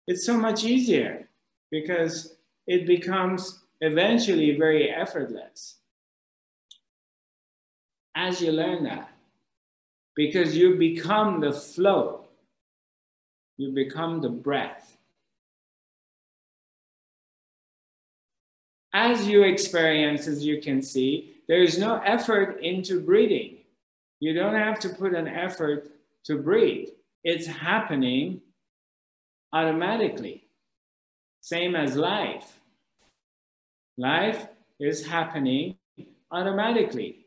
It's so much easier because it becomes eventually very effortless as you learn that, because you become the flow. You become the breath. As you experience, as you can see, there is no effort into breathing. You don't have to put an effort to breathe. It's happening automatically. Same as life. Life is happening automatically.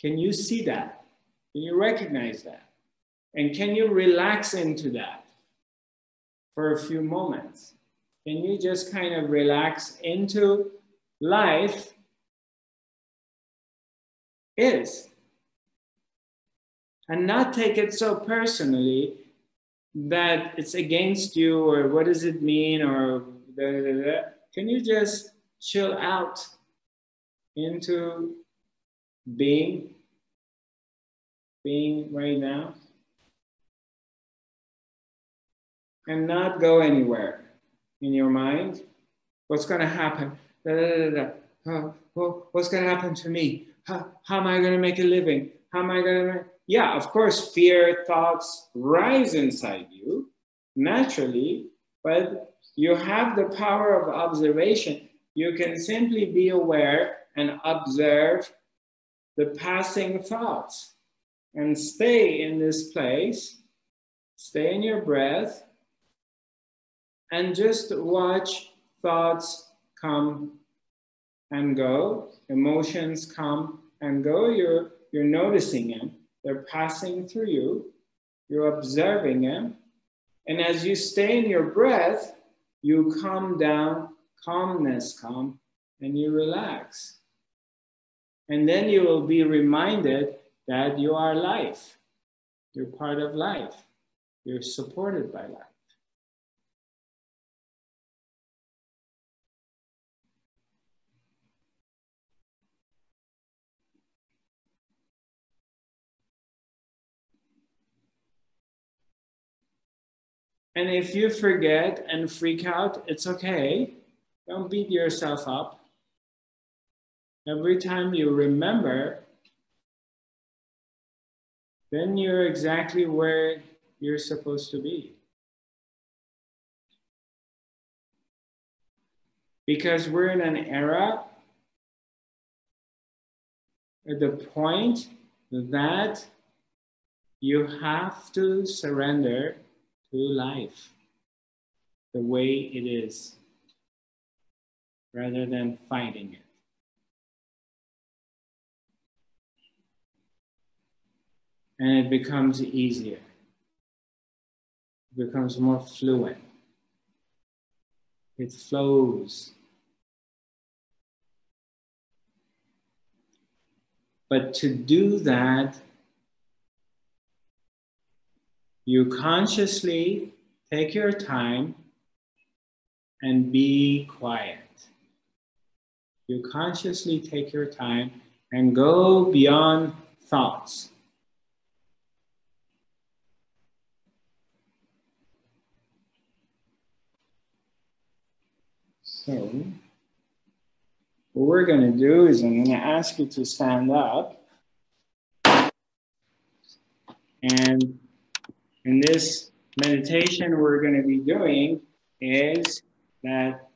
Can you see that? Can you recognize that? And can you relax into that for a few moments? Can you just kind of relax into life is, and not take it so personally that it's against you or what does it mean or da, da, da, da. Can you just chill out into being right now? And not go anywhere in your mind. What's going to happen? Da, da, da, da. What's going to happen to me? How am I going to make a living? How am I going to? Yeah, of course, fear, thoughts rise inside you naturally, but you have the power of observation. You can simply be aware and observe the passing thoughts and stay in this place, stay in your breath, and just watch Thoughts come and go, emotions come and go, you're noticing them, they're passing through you, you're observing them, and as you stay in your breath, you calm down, calmness come, and you relax. And then you will be reminded that you are life, you're part of life, you're supported by life. And if you forget and freak out, it's okay. Don't beat yourself up. Every time you remember, then you're exactly where you're supposed to be. Because we're in an era at the point that you have to surrender to life the way it is, rather than fighting it. And it becomes easier, it becomes more fluent, it flows. But to do that, you consciously take your time and be quiet. You consciously take your time and go beyond thoughts. So, what we're going to do is I'm going to ask you to stand up, and in this meditation we're going to be doing is that,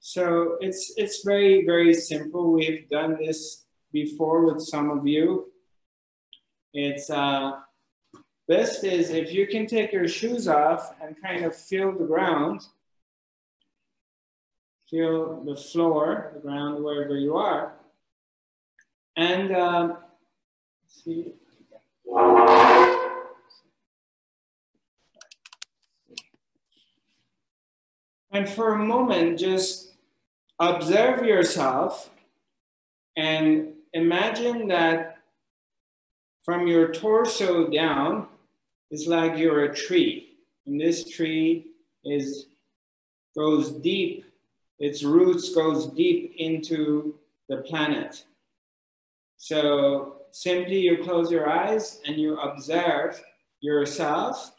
so it's very, very simple. We've done this before with some of you. It's best is if you can take your shoes off and kind of feel the ground, feel the floor, the ground, wherever you are, and see. And for a moment, just observe yourself and imagine that from your torso down, it's like you're a tree. And this tree goes deep, its roots goes deep into the planet. So simply you close your eyes and you observe yourself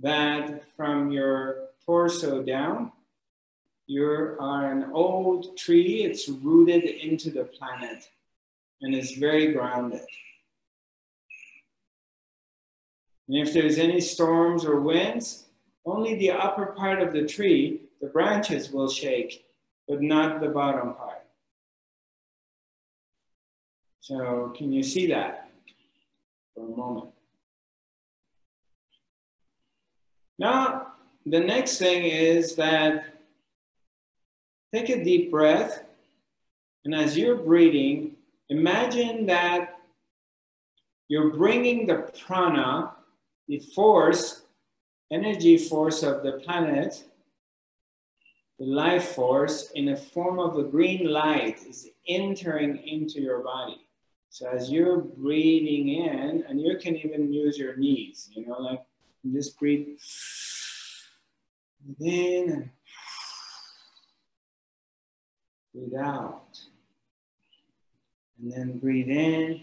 that from your torso down, you are an old tree, it's rooted into the planet and it's very grounded. And if there's any storms or winds, only the upper part of the tree, the branches will shake, but not the bottom part. So can you see that for a moment? Now, the next thing is that take a deep breath. And as you're breathing, imagine that you're bringing the prana, the force, energy force of the planet, the life force in the form of a green light is entering into your body. So as you're breathing in, and you can even use your knees, you know, like just breathe in and breathe out. And then breathe in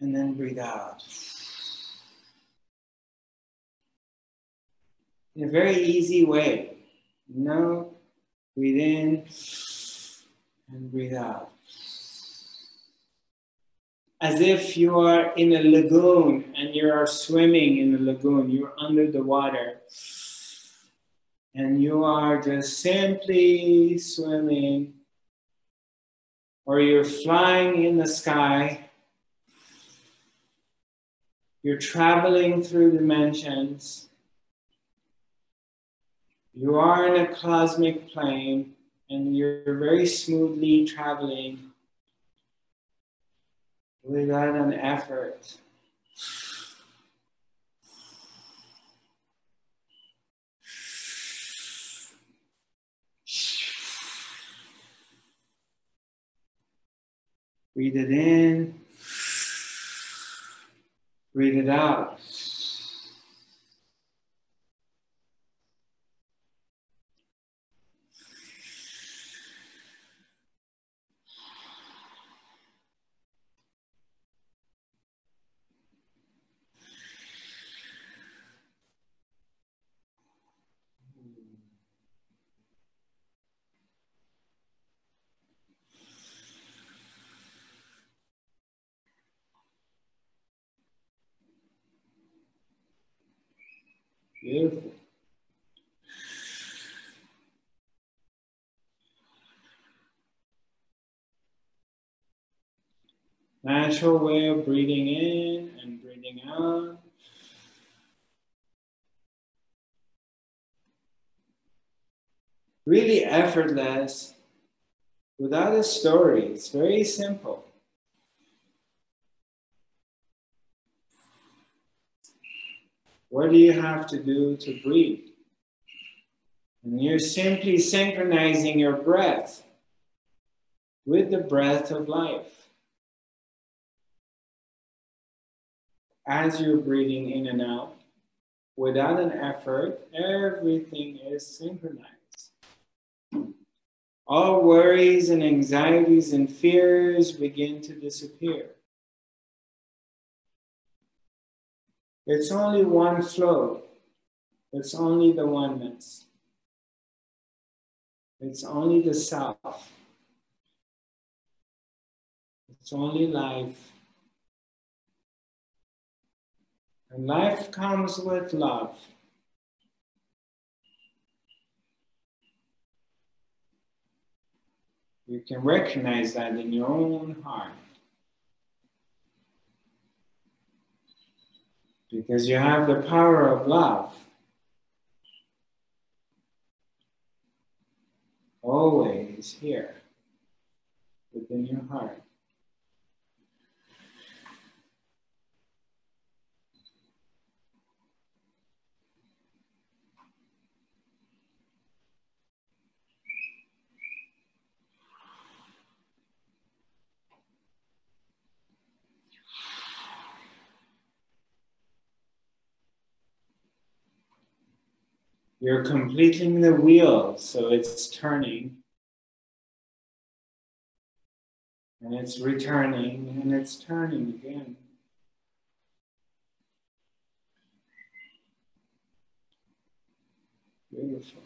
and then breathe out. In a very easy way, you know, breathe in and breathe out. As if you are in a lagoon and you are swimming in the lagoon, you're under the water and you are just simply swimming, or you're flying in the sky, you're traveling through dimensions, You are in a cosmic plane and you're very smoothly traveling without an effort. Breathe it in, breathe it out. Beautiful. Natural way of breathing in and breathing out. Really effortless, without a story. It's very simple. What do you have to do to breathe? And you're simply synchronizing your breath with the breath of life. As you're breathing in and out, without an effort, everything is synchronized. All worries and anxieties and fears begin to disappear. It's only one flow. It's only the oneness. It's only the self. It's only life. And life comes with love. You can recognize that in your own heart, because you have the power of love. Always here within your heart. You're completing the wheel, so it's turning, and it's returning, and it's turning again. Beautiful.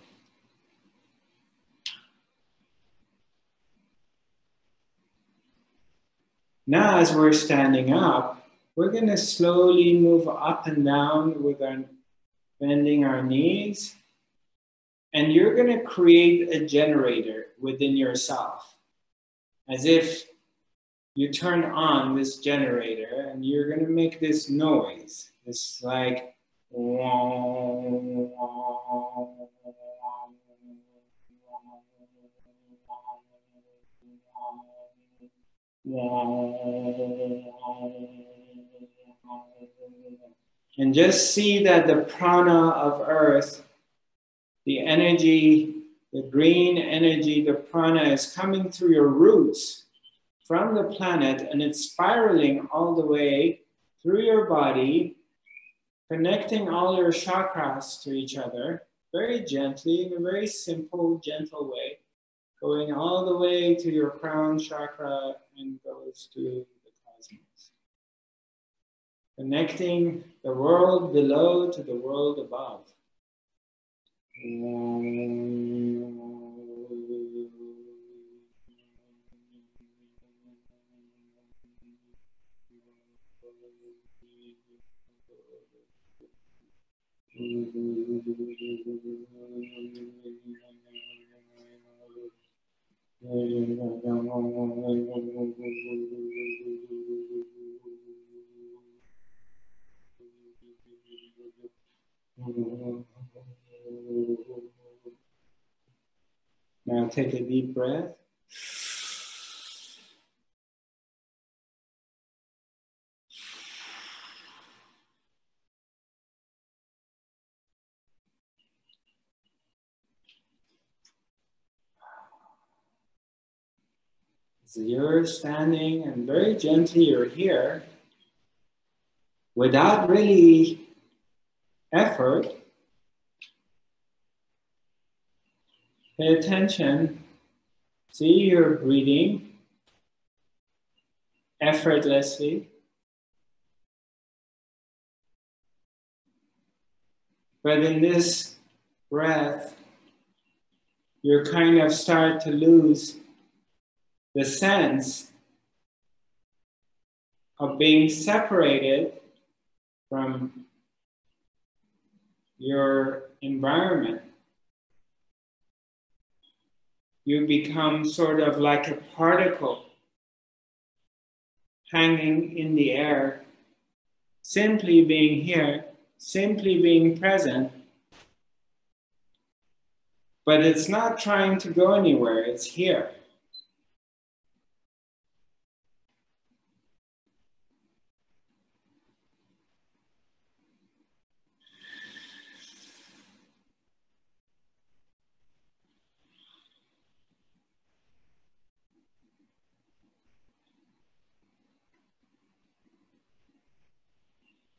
Now, as we're standing up, we're going to slowly move up and down with our bending our knees. And you're going to create a generator within yourself, as if you turn on this generator and you're going to make this noise. It's like, and just see that the prana of earth, the energy, the green energy, the prana is coming through your roots from the planet, and it's spiraling all the way through your body, connecting all your chakras to each other, very gently, in a very simple, gentle way, going all the way to your crown chakra and goes to the cosmos. Connecting the world below to the world above. take a deep breath. So you're standing and very gently you're here without really effort. Pay attention, see your breathing effortlessly. But in this breath, you kind of start to lose the sense of being separated from your environment. You become sort of like a particle hanging in the air, simply being here, simply being present. But it's not trying to go anywhere, it's here.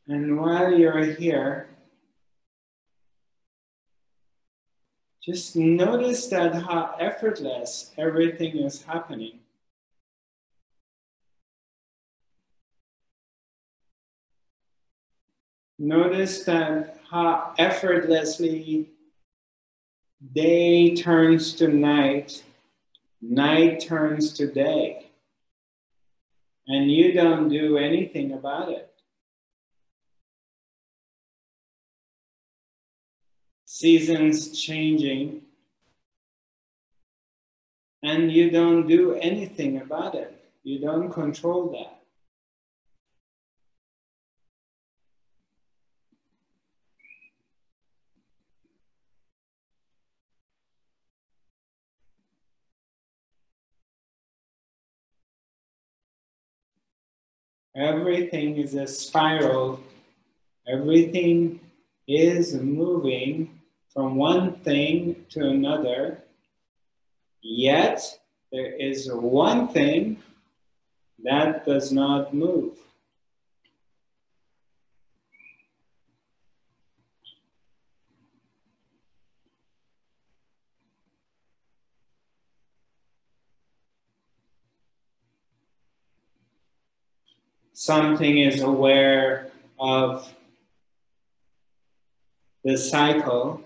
And while you're here, just notice that how effortless everything is happening. Notice that how effortlessly day turns to night, night turns to day, and you don't do anything about it. Seasons changing, and you don't do anything about it. You don't control that. Everything is a spiral. Everything is moving from one thing to another, yet there is one thing that does not move. Something is aware of the cycle,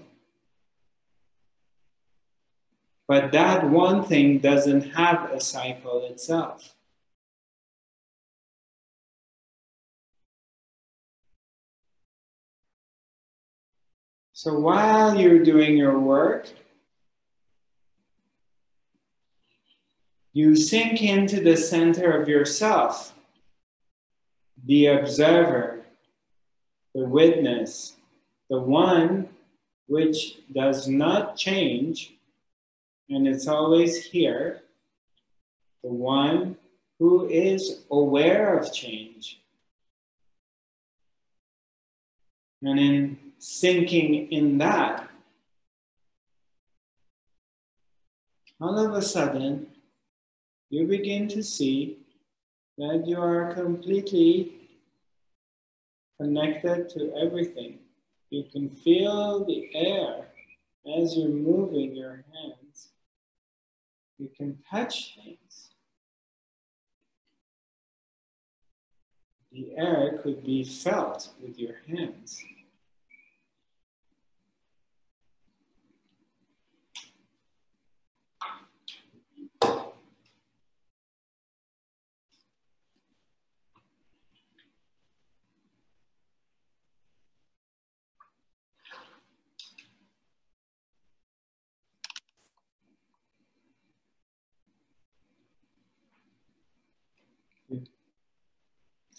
but that one thing doesn't have a cycle itself. So while you're doing your work, you sink into the center of yourself, the observer, the witness, the one which does not change, and it's always here, the one who is aware of change. And in sinking in that, all of a sudden, you begin to see that you are completely connected to everything. You can feel the air as you're moving your hands. You can touch things. The air could be felt with your hands.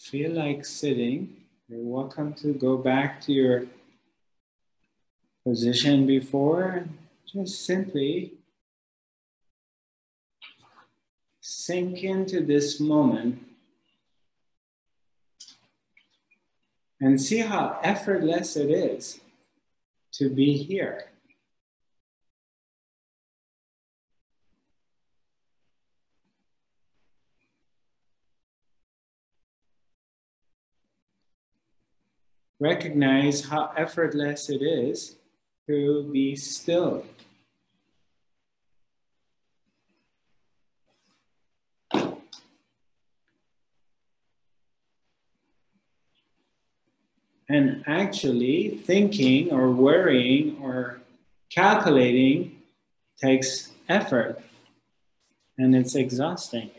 Feel like sitting, you're welcome to go back to your position before. Just simply Sink into this moment and see how effortless it is to be here. Recognize how effortless it is to be still. And actually thinking or worrying or calculating takes effort and it's exhausting.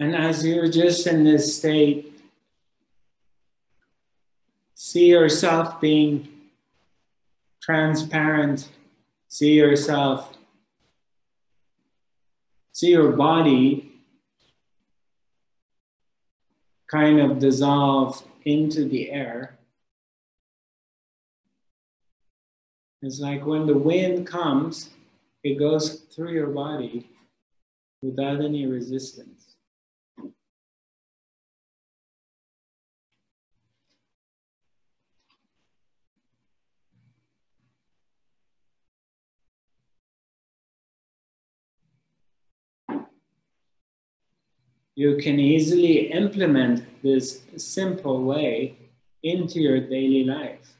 And as you're just in this state, see yourself being transparent, see your body kind of dissolve into the air. It's like when the wind comes, it goes through your body without any resistance. You can easily implement this simple way into your daily life.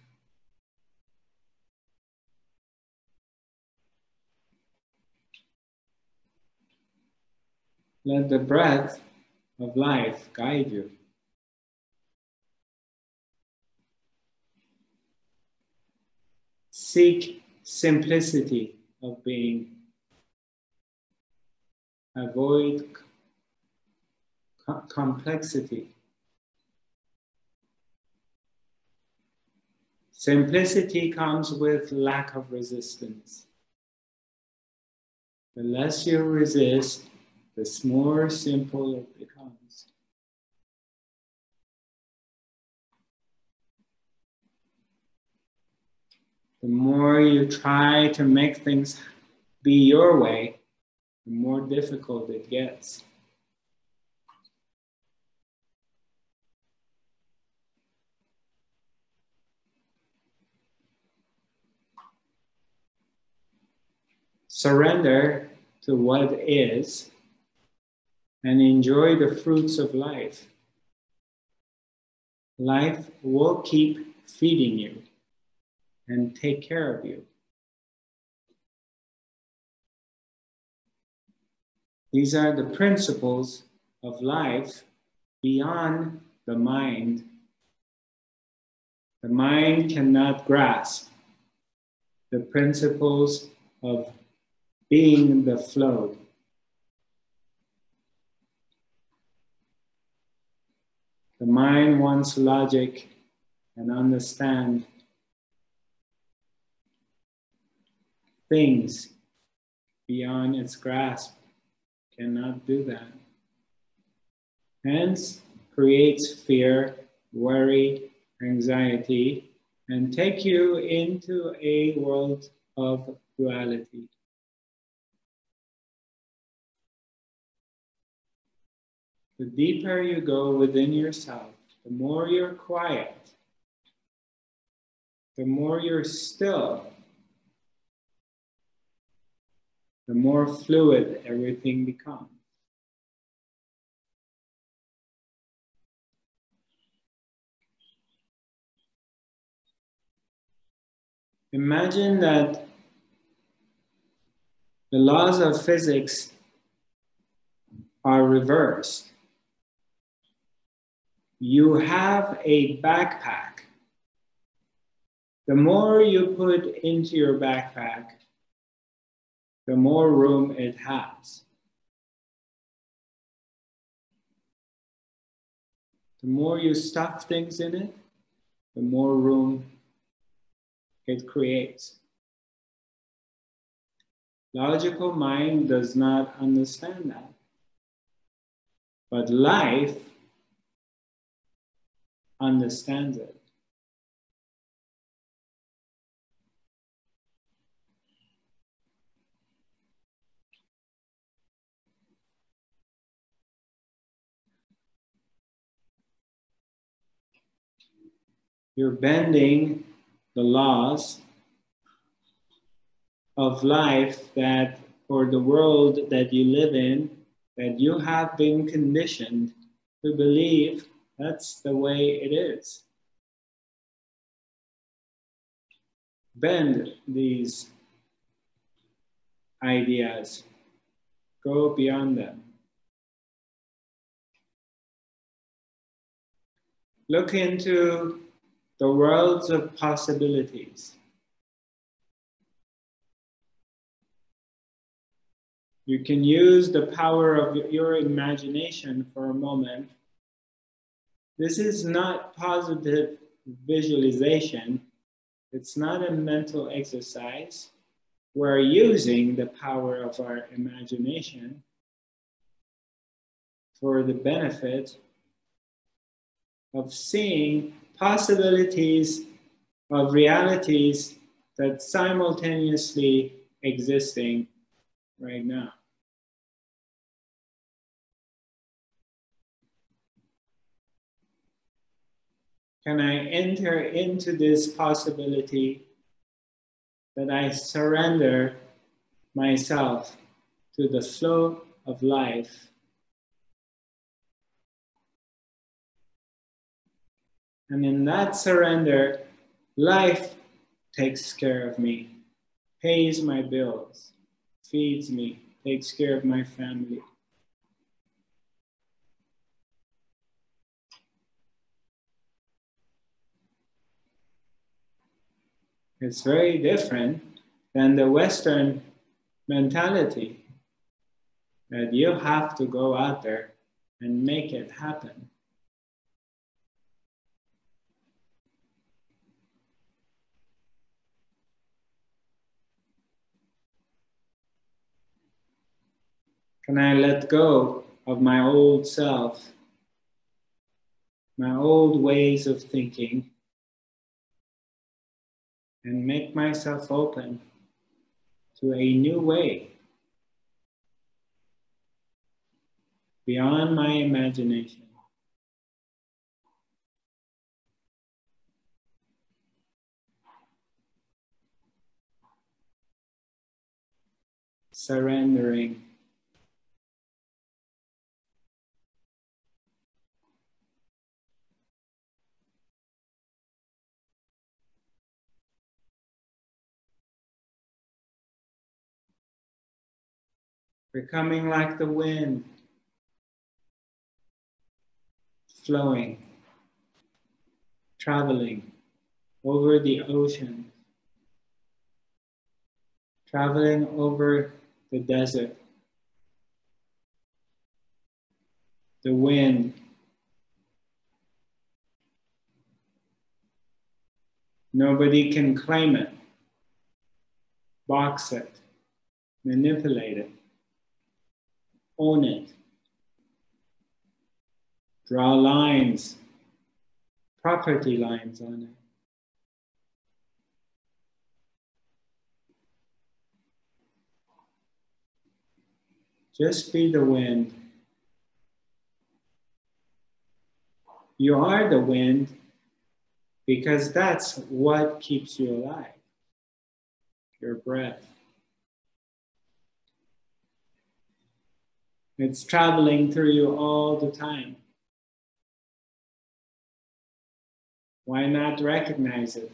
Let the breath of life guide you. Seek simplicity of being. Avoid complexity. Simplicity comes with lack of resistance. The less you resist, the more simple it becomes. The more you try to make things be your way, the more difficult it gets. Surrender to what is and enjoy the fruits of life. Life will keep feeding you and take care of you. These are the principles of life beyond the mind. The mind cannot grasp the principles of being the flow. The mind wants logic and understand things beyond its grasp. Cannot do that. Hence, creates fear, worry, anxiety, and take you into a world of duality. The deeper you go within yourself, the more you're quiet, the more you're still, the more fluid everything becomes. Imagine that the laws of physics are reversed. You have a backpack. The more you put into your backpack, the more room it has. The more you stuff things in it, the more room it creates. Logical mind does not understand that. But life understands it. You're bending the laws of life that, or the world that you live in, that you have been conditioned to believe that's the way it is. Bend these ideas, go beyond them. Look into the worlds of possibilities. You can use the power of your imagination for a moment. This is not positive visualization. It's not a mental exercise. We're using the power of our imagination for the benefit of seeing possibilities of realities that simultaneously existing right now. Can I enter into this possibility that I surrender myself to the flow of life? And in that surrender, life takes care of me, pays my bills, feeds me, takes care of my family. It's very different than the Western mentality that you have to go out there and make it happen. Can I let go of my old self, my old ways of thinking, and make myself open to a new way beyond my imagination? Surrendering. Becoming like the wind, flowing, traveling over the ocean, traveling over the desert. The wind, nobody can claim it, box it, manipulate it. Own it, draw lines, property lines on it. Just be the wind. You are the wind because that's what keeps you alive, your breath. It's traveling through you all the time. Why not recognize it?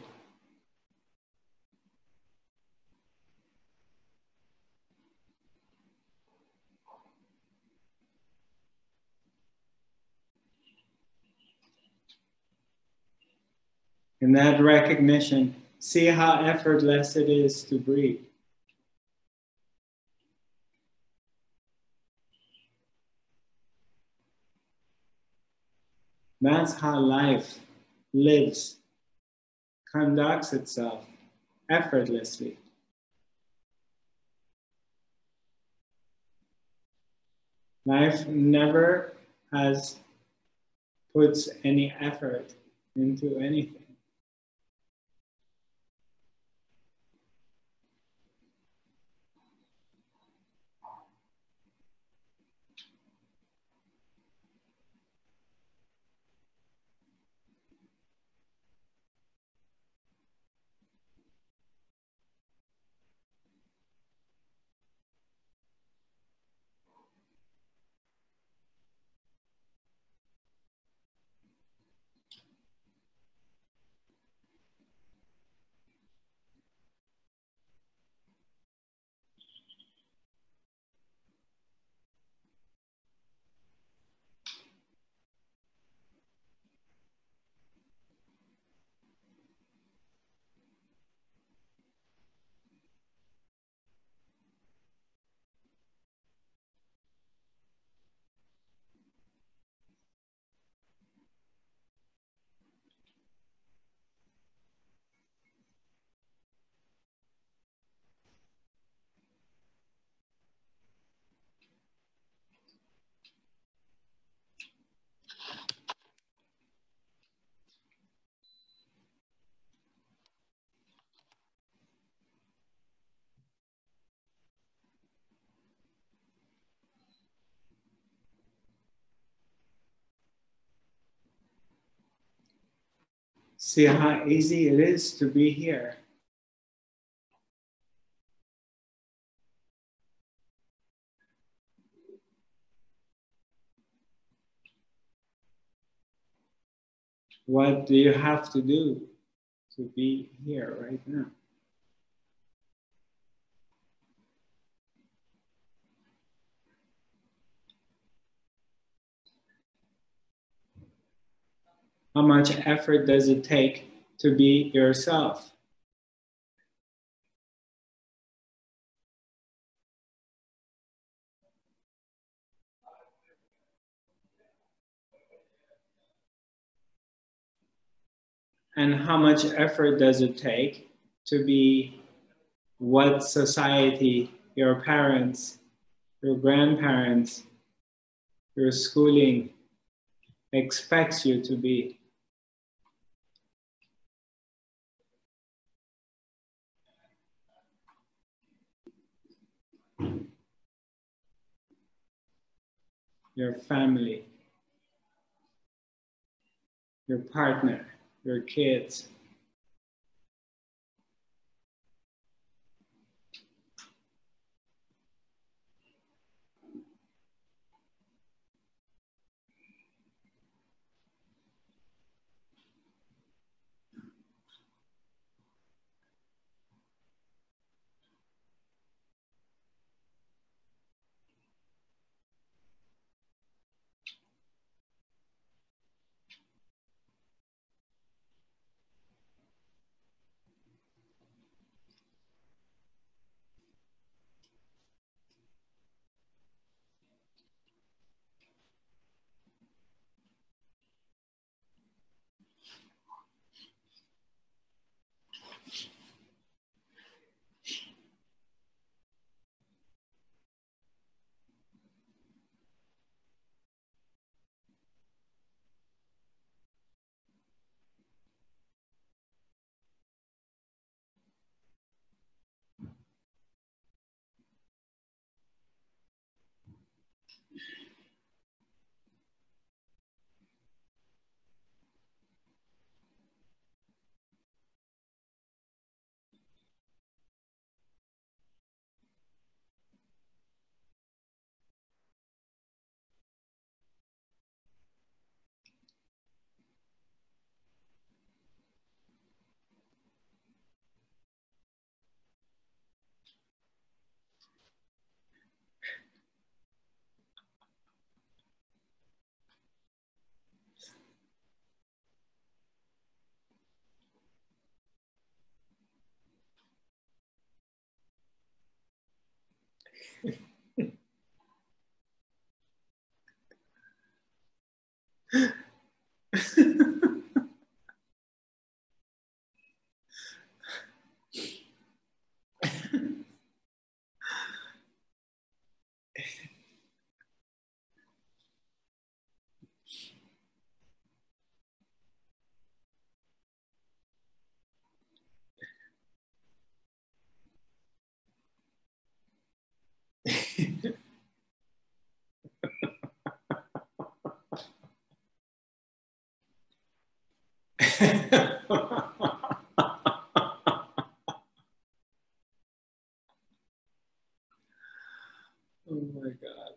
In that recognition, see how effortless it is to breathe. That's how life lives, conducts itself, effortlessly. Life never has puts any effort into anything. See how easy it is to be here. What do you have to do to be here right now? How much effort does it take to be yourself? And how much effort does it take to be what society, your parents, your grandparents, your schooling expects you to be? Your family, your partner, your kids. Oh my God.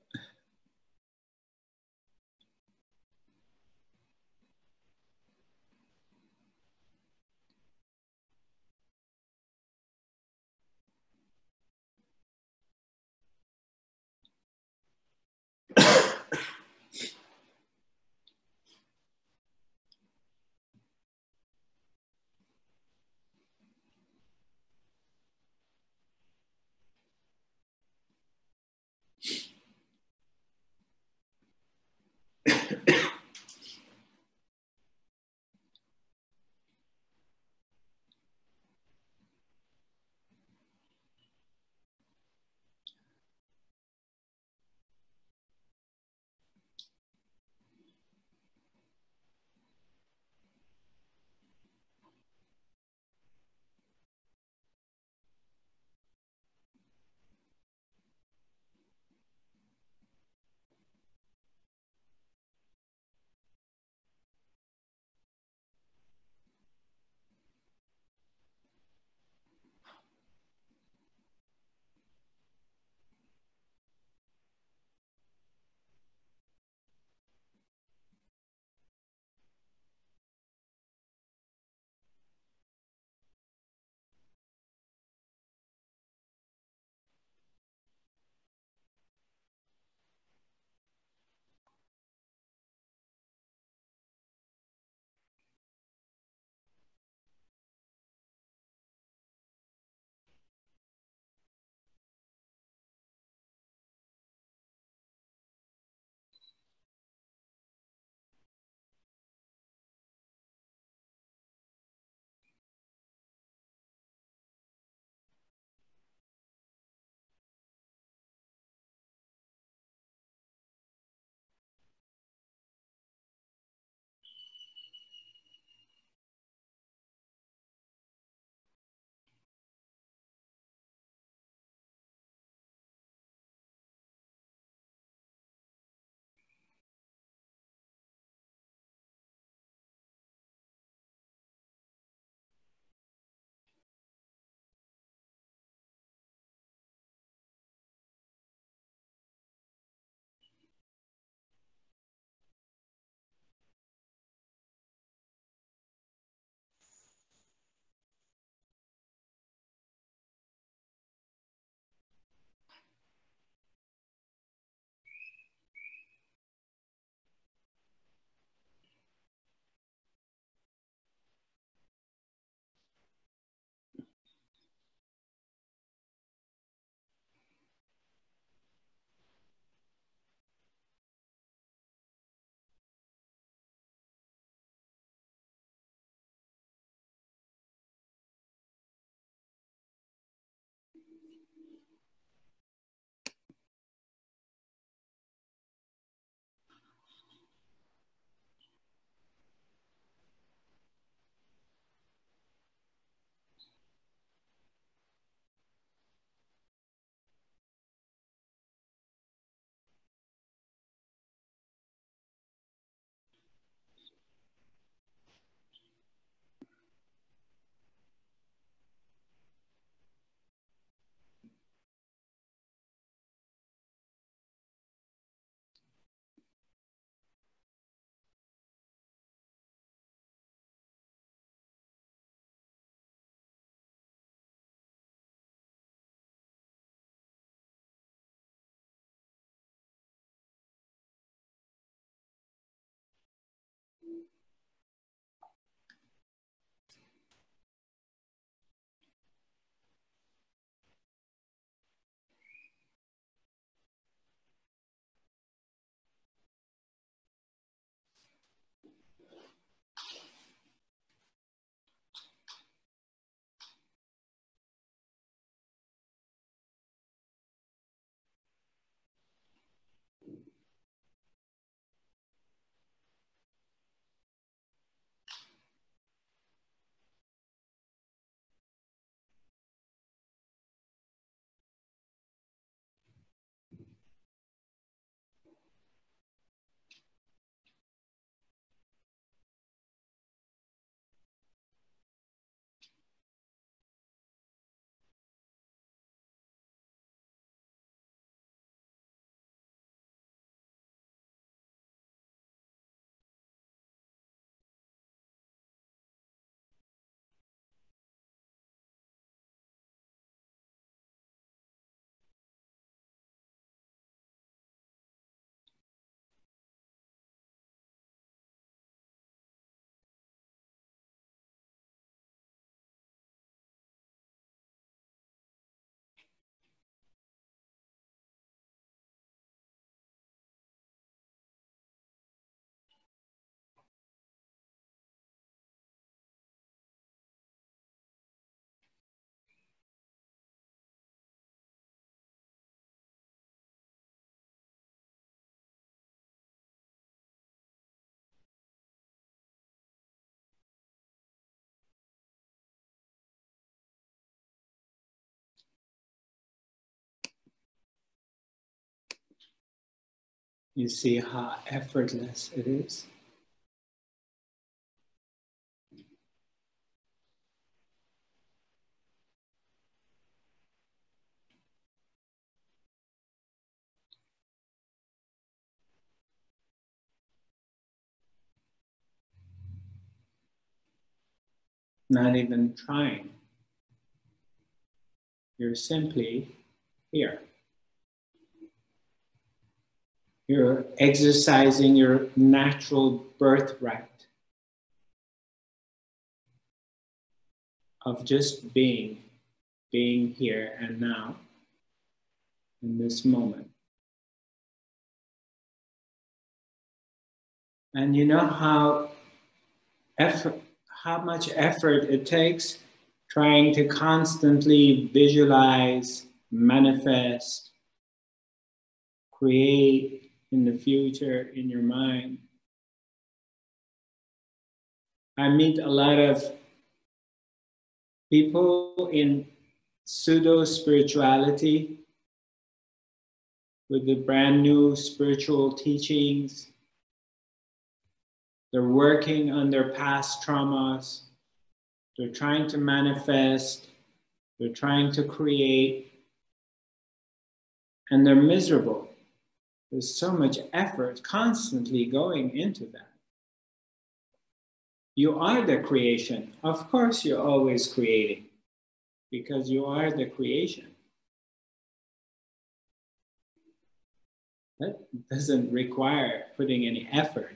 you see how effortless it is. Not even trying. You're simply here. You're exercising your natural birthright of just being here and now, in this moment. And you know how much effort it takes trying to constantly visualize, manifest, create in the future in your mind. I meet a lot of people in pseudo-spirituality with the brand new spiritual teachings. They're working on their past traumas. They're trying to manifest. They're trying to create. And they're miserable. There's so much effort constantly going into that. You are the creation. Of course, you're always creating because you are the creation. That doesn't require putting any effort.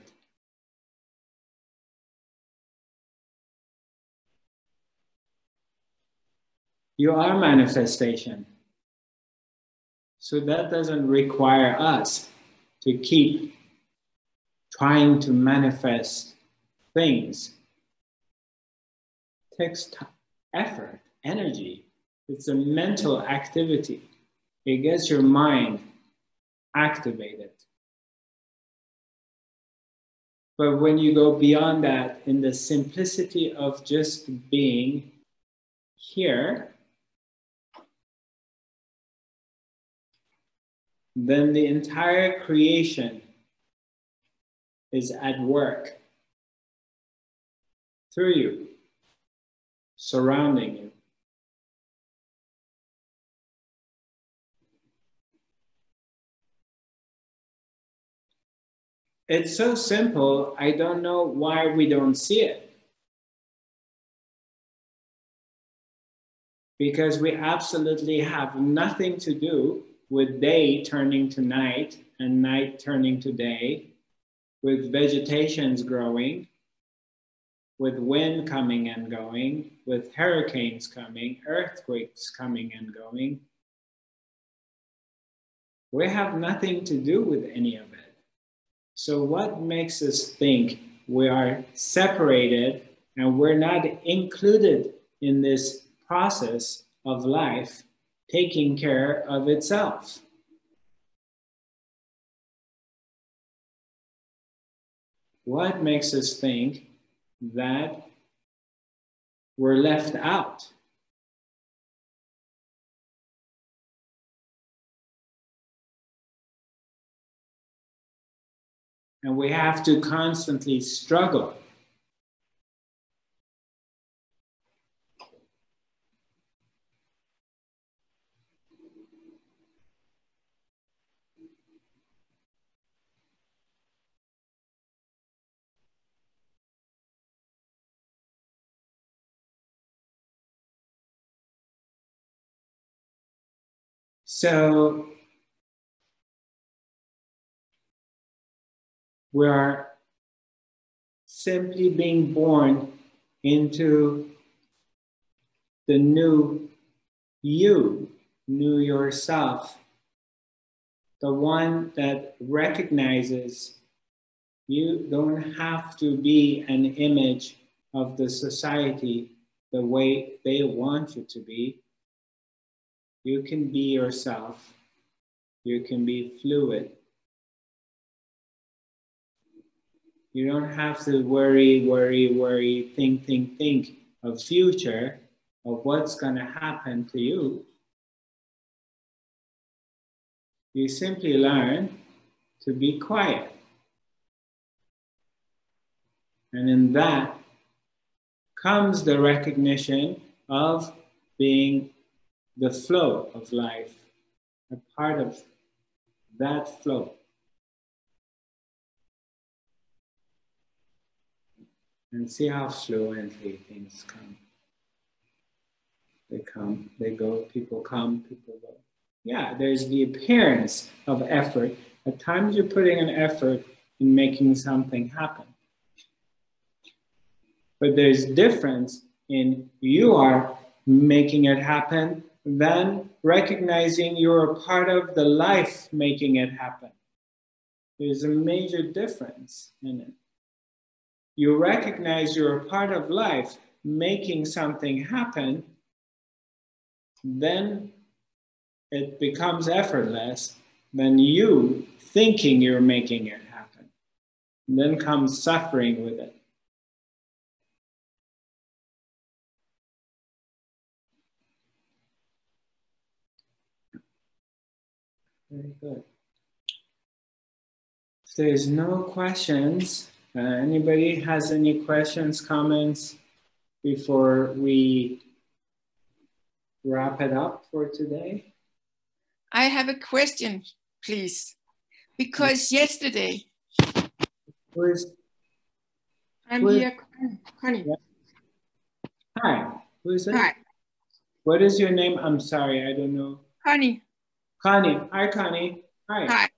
You are manifestation. So that doesn't require us to keep trying to manifest things. It takes effort, energy. It's a mental activity. It gets your mind activated. But when you go beyond that, in the simplicity of just being here, then the entire creation is at work through you, surrounding you. It's so simple, I don't know why we don't see it. Because we absolutely have nothing to do with day turning to night and night turning to day, with vegetations growing, with wind coming and going, with hurricanes coming, earthquakes coming and going. We have nothing to do with any of it. So what makes us think we are separated and we're not included in this process of life taking care of itself? What makes us think that we're left out? And we have to constantly struggle. So we are simply being born into the new you, new yourself, the one that recognizes you don't have to be an image of the society the way they want you to be. You can be yourself. You can be fluid. You don't have to worry, think of future, of what's going to happen to you. You simply learn to be quiet. And in that comes the recognition of being the flow of life, a part of that flow. And see how fluently things come. They come, they go, people come, people go. Yeah, there's the appearance of effort. At times you're putting an effort in making something happen. But there's difference in you are making it happen than recognizing you're a part of the life making it happen. There's a major difference in it. You recognize you're a part of life making something happen, then it becomes effortless than you thinking you're making it happen. And then comes suffering with it. Very good. If there's no questions, anybody has any questions, comments before we wrap it up for today? I have a question, please. Because yesterday, I'm here, Connie. Yeah. Hi, who is it? Hi. What is your name? I'm sorry, I don't know. Connie. Connie, hi Connie. Hi. Hi.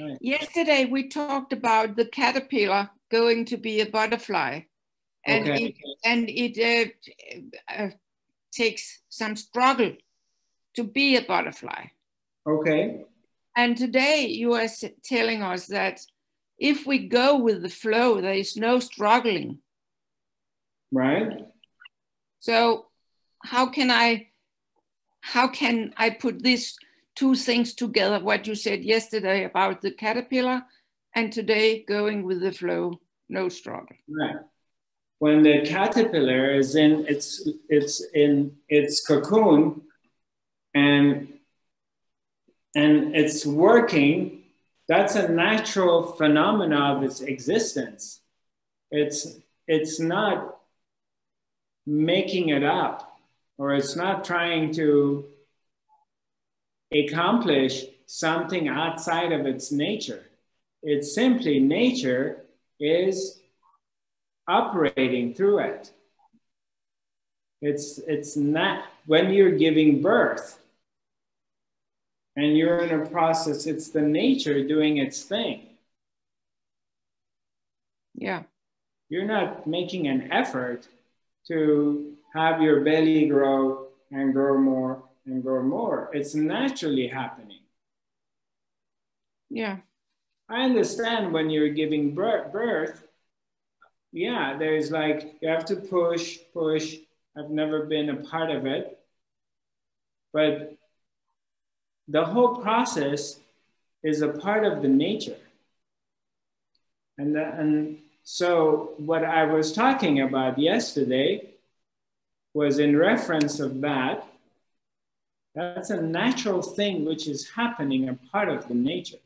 Hi. Yesterday we talked about the caterpillar going to be a butterfly, and okay. it takes some struggle to be a butterfly. Okay. And today you are telling us that if we go with the flow, there is no struggling. Right. So how can I put these two things together, what you said yesterday about the caterpillar and today going with the flow, no struggle? Right. When the caterpillar is in its cocoon and it's working, that's a natural phenomena of its existence. It's not making it up, or it's not trying to accomplish something outside of its nature. It's simply nature is operating through it. It's not, when you're giving birth and you're in a process, it's the nature doing its thing. Yeah. You're not making an effort to have your belly grow and grow more and grow more. It's naturally happening. Yeah. I understand when you're giving birth, yeah, there's like, you have to push, push. I've never been a part of it. But the whole process is a part of the nature. And so what I was talking about yesterday was in reference of that. That's a natural thing which is happening, a part of the nature.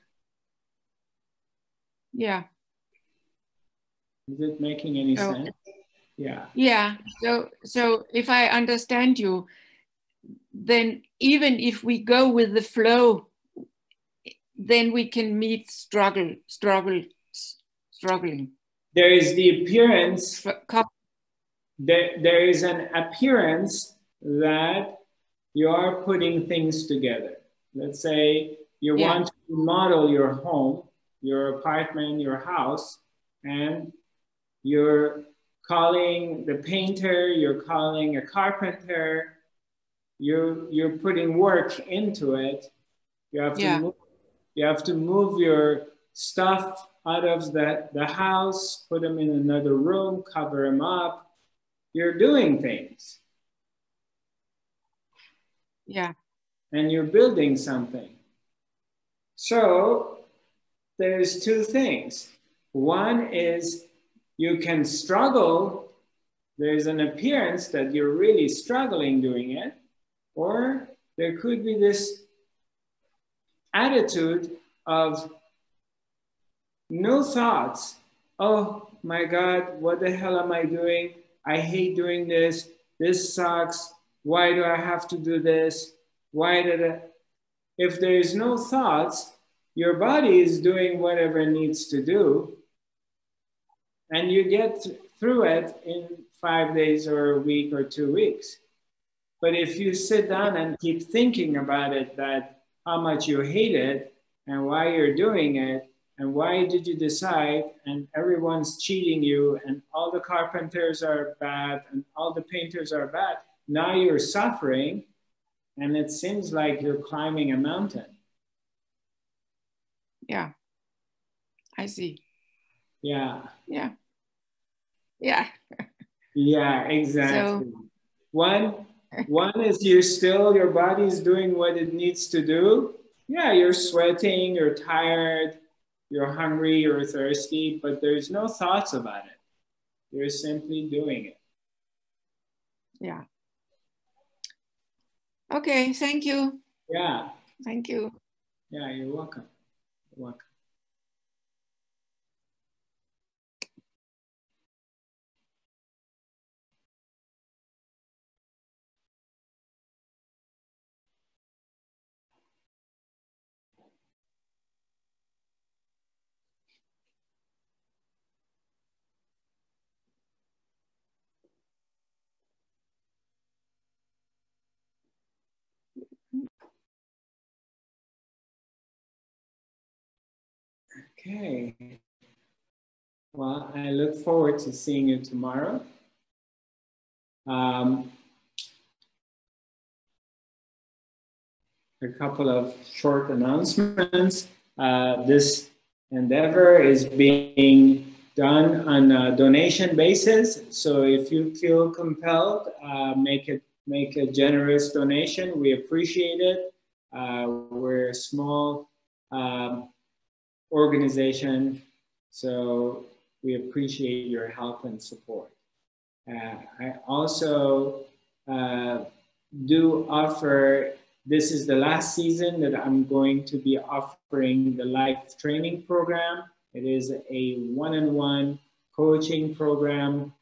Yeah. Is it making any sense? Yeah. Yeah. So if I understand you, then even if we go with the flow, then we can meet struggling. There is the appearance. There is an appearance that you are putting things together. Let's say you want to model your home, your apartment, your house, and you're calling the painter, you're calling a carpenter, you're putting work into it. You have to move your stuff out of the house, put them in another room, cover them up. You're doing things. Yeah. And you're building something. So there's two things. One is you can struggle. There's an appearance that you're really struggling doing it. Or there could be this attitude of No thoughts. Oh my God, what the hell am I doing? I hate doing this. This sucks. Why do I have to do this? Why did I? If there is no thoughts, your body is doing whatever it needs to do. And you get through it in 5 days or a week or 2 weeks. But if you sit down and keep thinking about it, that how much you hate it and why you're doing it and why did you decide, and everyone's cheating you and all the carpenters are bad and all the painters are bad, now you're suffering and it seems like you're climbing a mountain. Yeah, I see. Yeah. Yeah. Yeah. Yeah, exactly. So, one is you're still, your body's doing what it needs to do. Yeah, you're sweating, you're tired, you're hungry, you're thirsty, but there's no thoughts about it. You're simply doing it. Yeah. Okay, thank you. Yeah. Thank you. Yeah, you're welcome. You're welcome. Okay, well, I look forward to seeing you tomorrow. A couple of short announcements. This endeavor is being done on a donation basis. So if you feel compelled, make a generous donation. We appreciate it. We're a small organization, so we appreciate your help and support. I also do offer, this is the last season that I'm going to be offering the Life Training Program. It is a one-on-one coaching program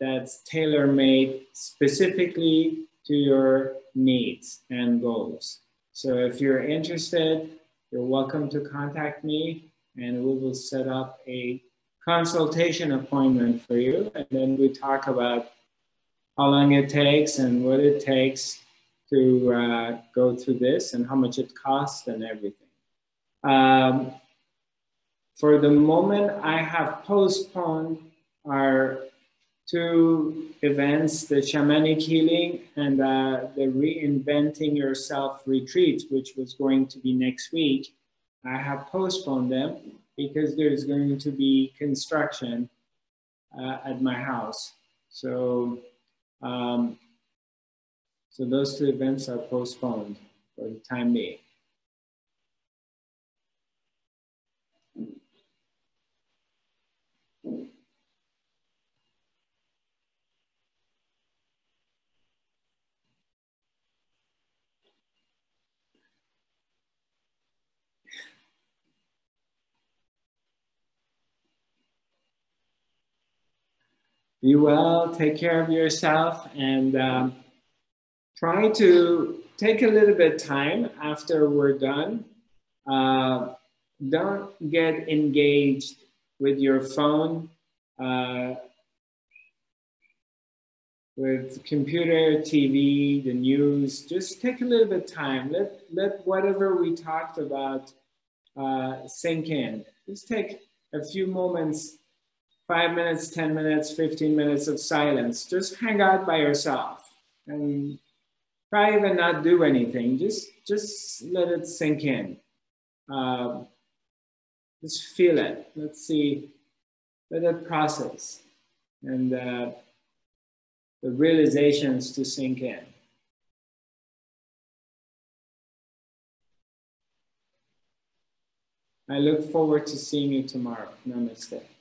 that's tailor-made specifically to your needs and goals. So if you're interested, you're welcome to contact me and we will set up a consultation appointment for you. And then we talk about how long it takes and what it takes to go through this and how much it costs and everything. For the moment, I have postponed our two events, the Shamanic Healing and the Reinventing Yourself Retreat, which was going to be next week. I have postponed them because there's going to be construction at my house. So, so those two events are postponed for the time being. Be well, take care of yourself, and try to take a little bit of time after we're done. Don't get engaged with your phone, with computer, TV, the news. Just take a little bit of time. Let whatever we talked about sink in. Just take a few moments, 5 minutes, 10 minutes, 15 minutes of silence. Just hang out by yourself and try even not do anything. Just let it sink in. Just feel it. Let's see, let it process and the realizations to sink in. I look forward to seeing you tomorrow. Namaste.